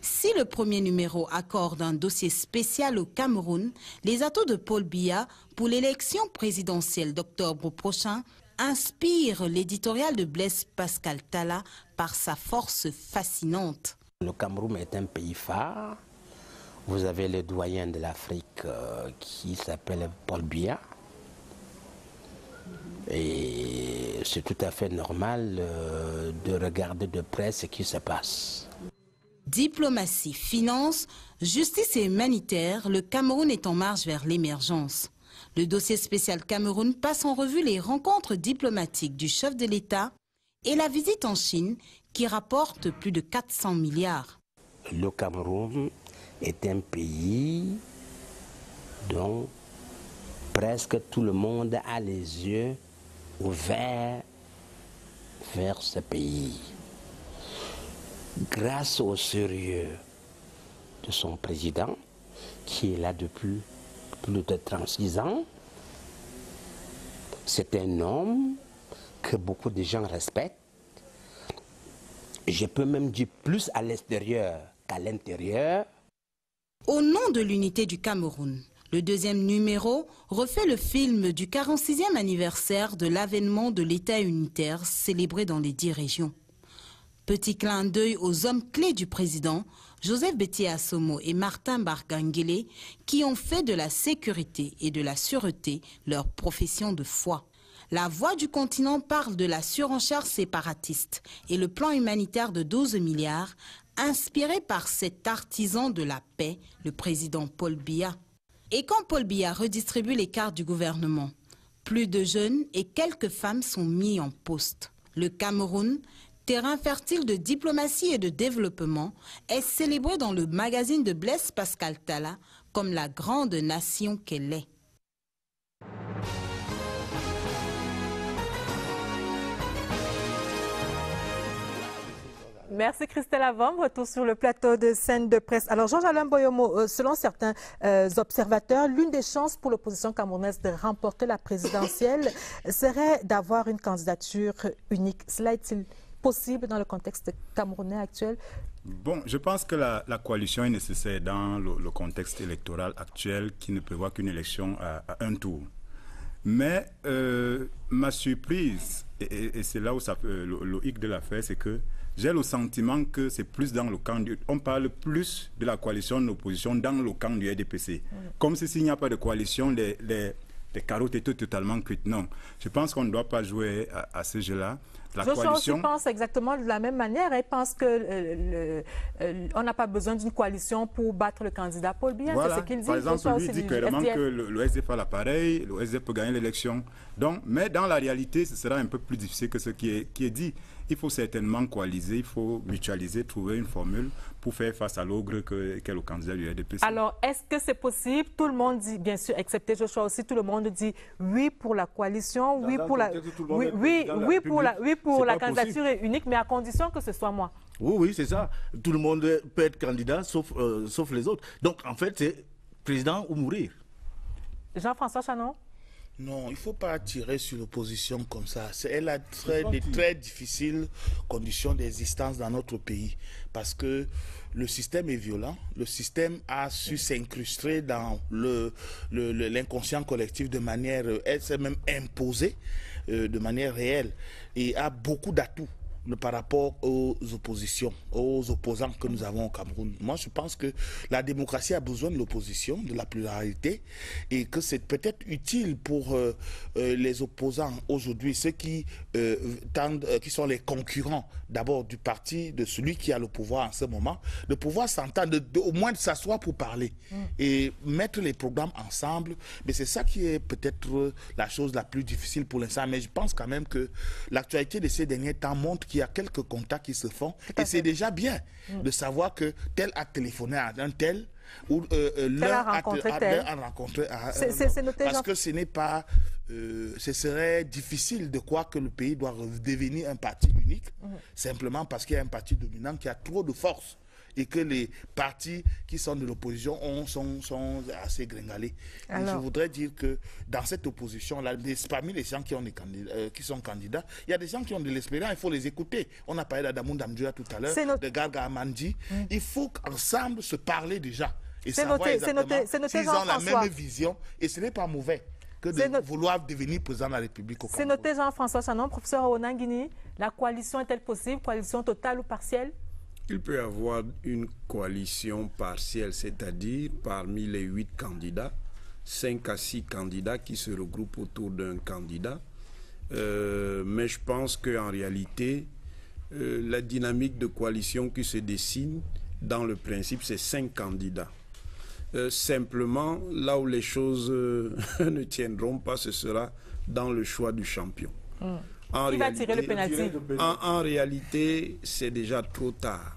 Si le premier numéro accorde un dossier spécial au Cameroun, les atouts de Paul Biya pour l'élection présidentielle d'octobre prochain inspirent l'éditorial de Blaise Pascal Tala par sa force fascinante. Le Cameroun est un pays phare. Vous avez le doyen de l'Afrique euh, qui s'appelle Paul Biya. Et c'est tout à fait normal euh, de regarder de près ce qui se passe. Diplomatie, finance, justice et humanitaire, le Cameroun est en marche vers l'émergence. Le dossier spécial Cameroun passe en revue les rencontres diplomatiques du chef de l'État et la visite en Chine qui rapporte plus de quatre cents milliards. Le Cameroun est un pays dont presque tout le monde a les yeux ouverts vers ce pays. Grâce au sérieux de son président, qui est là depuis plus de trente-six ans, c'est un homme que beaucoup de gens respectent. Je peux même dire plus à l'extérieur qu'à l'intérieur. Au nom de l'unité du Cameroun, le deuxième numéro refait le film du quarante-sixième anniversaire de l'avènement de l'État unitaire célébré dans les dix régions. Petit clin d'œil aux hommes clés du président, Joseph Betty Assomo et Martin Barkangélé, qui ont fait de la sécurité et de la sûreté leur profession de foi. La Voix du continent parle de la surenchère séparatiste et le plan humanitaire de douze milliards inspiré par cet artisan de la paix, le président Paul Biya. Et quand Paul Biya redistribue les cartes du gouvernement, plus de jeunes et quelques femmes sont mis en poste. Le Cameroun, terrain fertile de diplomatie et de développement, est célébré dans le magazine de Blaise Pascal Tala comme la grande nation qu'elle est. Merci Christelle Avam, retour sur le plateau de Scène de presse. Alors Georges-Alain Boyomo, selon certains euh, observateurs, l'une des chances pour l'opposition camerounaise de remporter la présidentielle serait d'avoir une candidature unique. Cela est-il possible dans le contexte camerounais actuel? Bon, je pense que la, la coalition est nécessaire dans le, le contexte électoral actuel qui ne prévoit qu'une élection à, à un tour. Mais euh, ma surprise, et, et, et c'est là où ça, euh, le, le hic de l'affaire, c'est que j'ai le sentiment que c'est plus dans le camp du... On parle plus de la coalition de l'opposition dans le camp du R D P C. Mmh. Comme si s'il n'y a pas de coalition, les, les, les carottes étaient totalement cuites. Non, je pense qu'on ne doit pas jouer à, à ce jeu-là. La Joshua coalition... aussi pense exactement de la même manière. Elle pense qu'on euh, euh, n'a pas besoin d'une coalition pour battre le candidat Paul Biya. Voilà. C'est ce qu'il dit. Par exemple, lui dit clairement que le, le S D F a l'appareil, le S D F peut gagner l'élection. Mais dans la réalité, ce sera un peu plus difficile que ce qui est, qui est dit. Il faut certainement coaliser, il faut mutualiser, trouver une formule pour faire face à l'ogre qu'est le candidat du R D P C. Alors, est-ce que c'est possible? Tout le monde dit, bien sûr, excepté Joshua aussi, tout le monde dit oui pour la coalition, dans, oui, dans pour la... Oui, oui, la oui pour la... Oui, pour la candidature est unique, mais à condition que ce soit moi. Oui, oui, c'est ça. Tout le monde peut être candidat, sauf, euh, sauf les autres. Donc, en fait, c'est président ou mourir. Jean-François Channo? Non, il ne faut pas tirer sur l'opposition comme ça. Elle a très, des très difficiles conditions d'existence dans notre pays. Parce que le système est violent. Le système a su s'incruster dans le, le, le, l'inconscient collectif de manière... Elle s'est même imposée euh, de manière réelle et a beaucoup d'atouts par rapport aux oppositions, aux opposants que nous avons au Cameroun. Moi, je pense que la démocratie a besoin de l'opposition, de la pluralité, et que c'est peut-être utile pour euh, euh, les opposants aujourd'hui, ceux qui, euh, tendent, euh, qui sont les concurrents d'abord du parti, de celui qui a le pouvoir en ce moment, de pouvoir s'entendre, au moins de s'asseoir pour parler mmh. et mettre les programmes ensemble. Mais c'est ça qui est peut-être la chose la plus difficile pour l'instant. Mais je pense quand même que l'actualité de ces derniers temps montre qu'il y a quelques contacts qui se font. Et c'est déjà bien mmh. de savoir que tel a téléphoné à un tel ou euh, l'un a rencontré tel. Parce que ce n'est pas... Euh, ce serait difficile de croire que le pays doit devenir un parti unique, mmh. simplement parce qu'il y a un parti dominant qui a trop de force et que les partis qui sont de l'opposition sont, sont assez gringalés. Alors, je voudrais dire que dans cette opposition-là, parmi les gens qui, ont des candidats, euh, qui sont candidats, il y a des gens qui ont de l'espérance, il faut les écouter. On a parlé d'Adamou Ndam Njoya tout à l'heure, notre... de Gargaman. Mmh. Il faut qu'ensemble se parler déjà et savoir noté, exactement s'ils ont la même vision, et ce n'est pas mauvais que de not... vouloir devenir président de la République au Congo. C'est noté Jean-François Channon, professeur Owona Nguini. La coalition est-elle possible, coalition totale ou partielle? Il peut y avoir une coalition partielle, c'est-à-dire parmi les huit candidats, cinq à six candidats qui se regroupent autour d'un candidat. Euh, mais je pense qu'en réalité, euh, la dynamique de coalition qui se dessine, dans le principe, c'est cinq candidats. Euh, simplement, là où les choses euh, ne tiendront pas, ce sera dans le choix du champion. Mmh. En, Il réalité, va tirer le pénalty. En, en réalité, c'est déjà trop tard.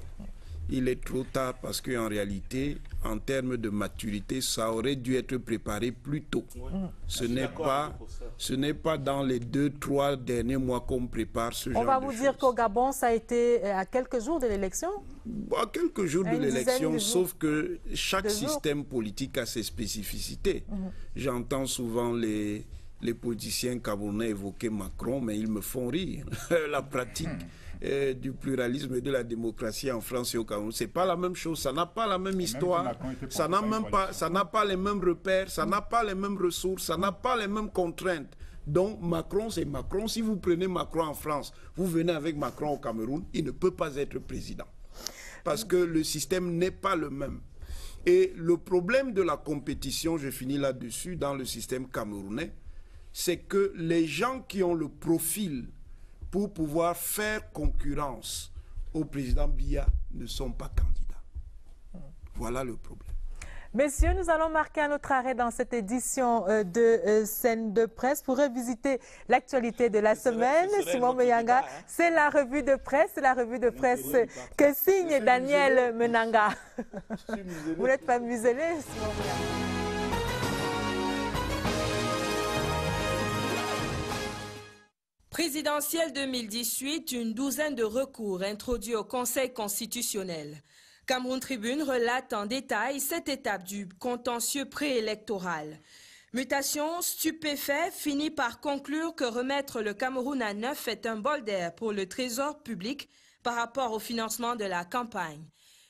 Il est trop tard parce qu'en réalité, en termes de maturité, ça aurait dû être préparé plus tôt. Ouais. Mmh. Ce n'est pas, ce n'est pas dans les deux, trois derniers mois qu'on prépare ce On genre de On va vous dire qu'au Gabon, ça a été à quelques jours de l'élection? À quelques jours à de l'élection, sauf que chaque système politique a ses spécificités. Mmh. J'entends souvent les, les politiciens camerounais évoquer Macron, mais ils me font rire. La pratique... Mmh. Euh, du pluralisme et de la démocratie en France et au Cameroun. C'est pas la même chose, ça n'a pas la même histoire, ça n'a même pas, ça n'a pas les mêmes repères, ça n'a pas les mêmes ressources, ça n'a pas les mêmes contraintes. Donc Macron, c'est Macron. Si vous prenez Macron en France, vous venez avec Macron au Cameroun, il ne peut pas être président. Parce que le système n'est pas le même. Et le problème de la compétition, je finis là-dessus, dans le système camerounais, c'est que les gens qui ont le profil pour pouvoir faire concurrence au président Biya ne sont pas candidats. Voilà le problème. Messieurs, nous allons marquer un autre arrêt dans cette édition euh, de euh, Scène de presse pour revisiter l'actualité de la semaine. Serait, Simon Meyanga, hein. C'est la revue de presse, la revue de presse muselé, que signe Daniel Menanga. Vous n'êtes pas muselé, Simon Meyanga. Présidentielle deux mille dix-huit, une douzaine de recours introduits au Conseil constitutionnel. Cameroun Tribune relate en détail cette étape du contentieux préélectoral. Mutation, stupéfait, finit par conclure que remettre le Cameroun à neuf est un bol d'air pour le trésor public par rapport au financement de la campagne.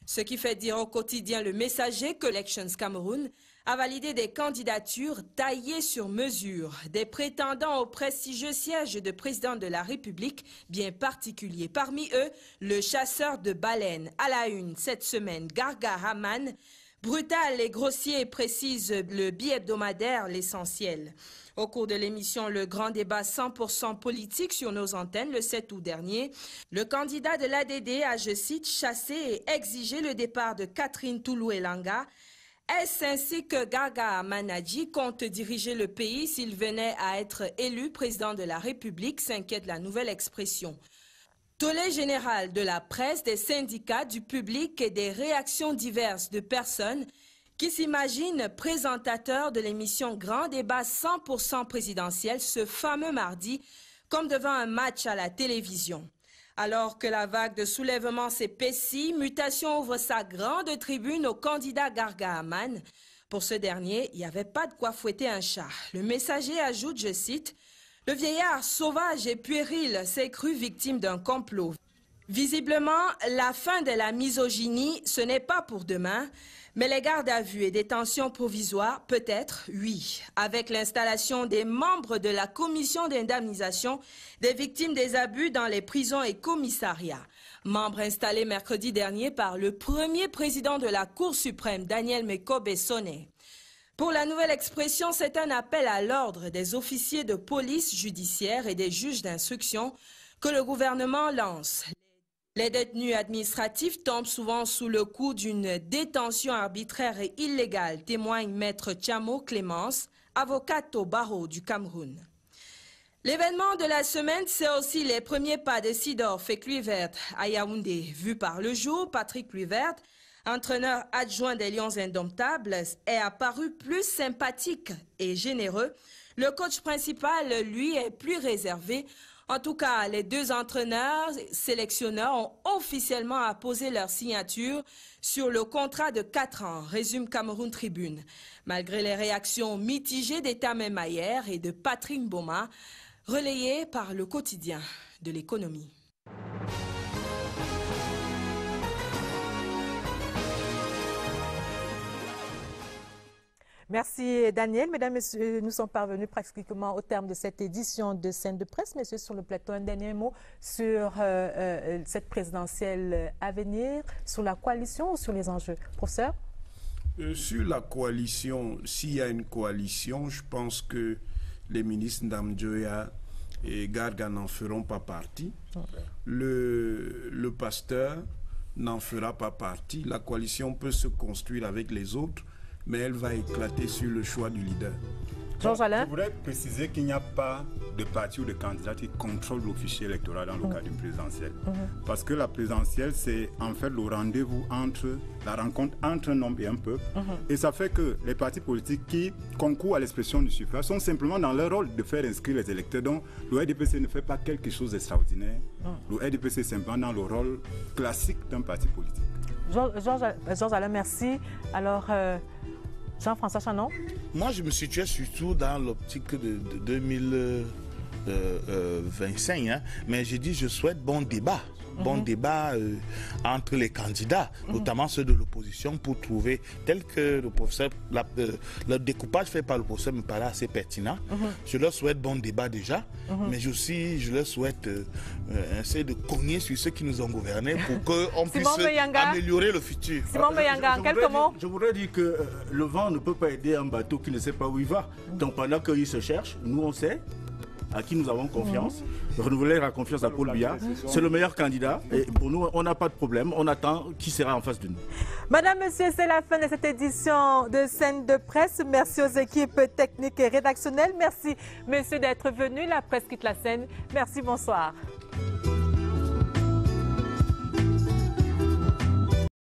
Ce qui fait dire au quotidien le messager que Elections Cameroun a validé des candidatures taillées sur mesure, des prétendants au prestigieux siège de président de la République bien particulier. Parmi eux, le chasseur de baleines à la une cette semaine, Gargaman, brutal et grossier, précise le bi-hebdomadaire l'essentiel. Au cours de l'émission Le Grand Débat cent pour cent politique sur nos antennes le sept août dernier, le candidat de l'A D D a, je cite, chassé et exigé le départ de Catherine Toulouelanga. Est-ce ainsi que Gaga Manadji compte diriger le pays s'il venait à être élu président de la République, s'inquiète la nouvelle expression. Tollé général de la presse, des syndicats, du public et des réactions diverses de personnes qui s'imaginent présentateurs de l'émission Grand Débat cent pour cent présidentiel ce fameux mardi, comme devant un match à la télévision. Alors que la vague de soulèvement s'épaissit, Mutation ouvre sa grande tribune au candidat Gargaman. Pour ce dernier, il n'y avait pas de quoi fouetter un chat. Le messager ajoute, je cite, « Le vieillard sauvage et puéril s'est cru victime d'un complot. Visiblement, la fin de la misogynie, ce n'est pas pour demain, mais les gardes à vue et détentions provisoires, peut-être, oui. Avec l'installation des membres de la commission d'indemnisation des victimes des abus dans les prisons et commissariats. Membre installé mercredi dernier par le premier président de la Cour suprême, Daniel Menanga Sonné. Pour la nouvelle expression, c'est un appel à l'ordre des officiers de police judiciaire et des juges d'instruction que le gouvernement lance. Les détenus administratifs tombent souvent sous le coup d'une détention arbitraire et illégale, témoigne Maître Tchamo Clémence, avocate au barreau du Cameroun. L'événement de la semaine, c'est aussi les premiers pas de Seedorf et Kluivert à Yaoundé. Vu par le jour, Patrick Kluivert, entraîneur adjoint des Lions Indomptables, est apparu plus sympathique et généreux. Le coach principal, lui, est plus réservé. En tout cas, les deux entraîneurs sélectionneurs ont officiellement apposé leur signature sur le contrat de quatre ans, résume Cameroun Tribune. Malgré les réactions mitigées d'Étamé Mayer et de Patrick Boma, relayées par le quotidien de l'économie. Merci Daniel. Mesdames, Messieurs, nous sommes parvenus pratiquement au terme de cette édition de Scène de presse. Messieurs, sur le plateau, un dernier mot sur euh, euh, cette présidentielle à venir, sur la coalition ou sur les enjeux. Professeur? euh, Sur la coalition, s'il y a une coalition, je pense que les ministres Ndam Njoya et Garga n'en feront pas partie. Okay. Le, le pasteur n'en fera pas partie. La coalition peut se construire avec les autres, mais elle va éclater sur le choix du leader. Jean-Alain, je voudrais préciser qu'il n'y a pas de parti ou de candidat qui contrôle le fichier électoral dans le mmh. cadre d'une présidentielle. Mmh. Parce que la présidentielle, c'est en fait le rendez-vous entre, la rencontre entre un homme et un peuple. Mmh. Et ça fait que les partis politiques qui concourent à l'expression du suffrage sont simplement dans leur rôle de faire inscrire les électeurs. Donc le R D P C ne fait pas quelque chose d'extraordinaire. Mmh. Le R D P C est simplement dans le rôle classique d'un parti politique. Georges-Alain, merci. Alors... Euh... Jean-François Channo? Moi, je me situais surtout dans l'optique de, de deux mille vingt-cinq, hein, mais j'ai dit je souhaite bon débat, mm-hmm. bon débat euh, entre les candidats, mm-hmm. notamment ceux de l'opposition, pour trouver, tel que le professeur, la, euh, le découpage fait par le professeur me paraît assez pertinent. Mm-hmm. Je leur souhaite bon débat déjà, mm-hmm. mais aussi je leur souhaite euh, euh, essayer de cogner sur ceux qui nous ont gouvernés pour qu'on puisse Meyanga. améliorer le futur. Simon Meyanga, en quelques mots. Je voudrais dire que euh, le vent ne peut pas aider un bateau qui ne sait pas où il va. Mm-hmm. Donc pendant qu'il se cherche, nous on sait. à qui nous avons confiance, renouveler la confiance à Paul Biya. C'est le meilleur candidat et pour nous, on n'a pas de problème. On attend qui sera en face de nous. Madame, Monsieur, c'est la fin de cette édition de Scène de presse. Merci aux équipes techniques et rédactionnelles. Merci, Monsieur, d'être venu. La presse quitte la scène. Merci, bonsoir.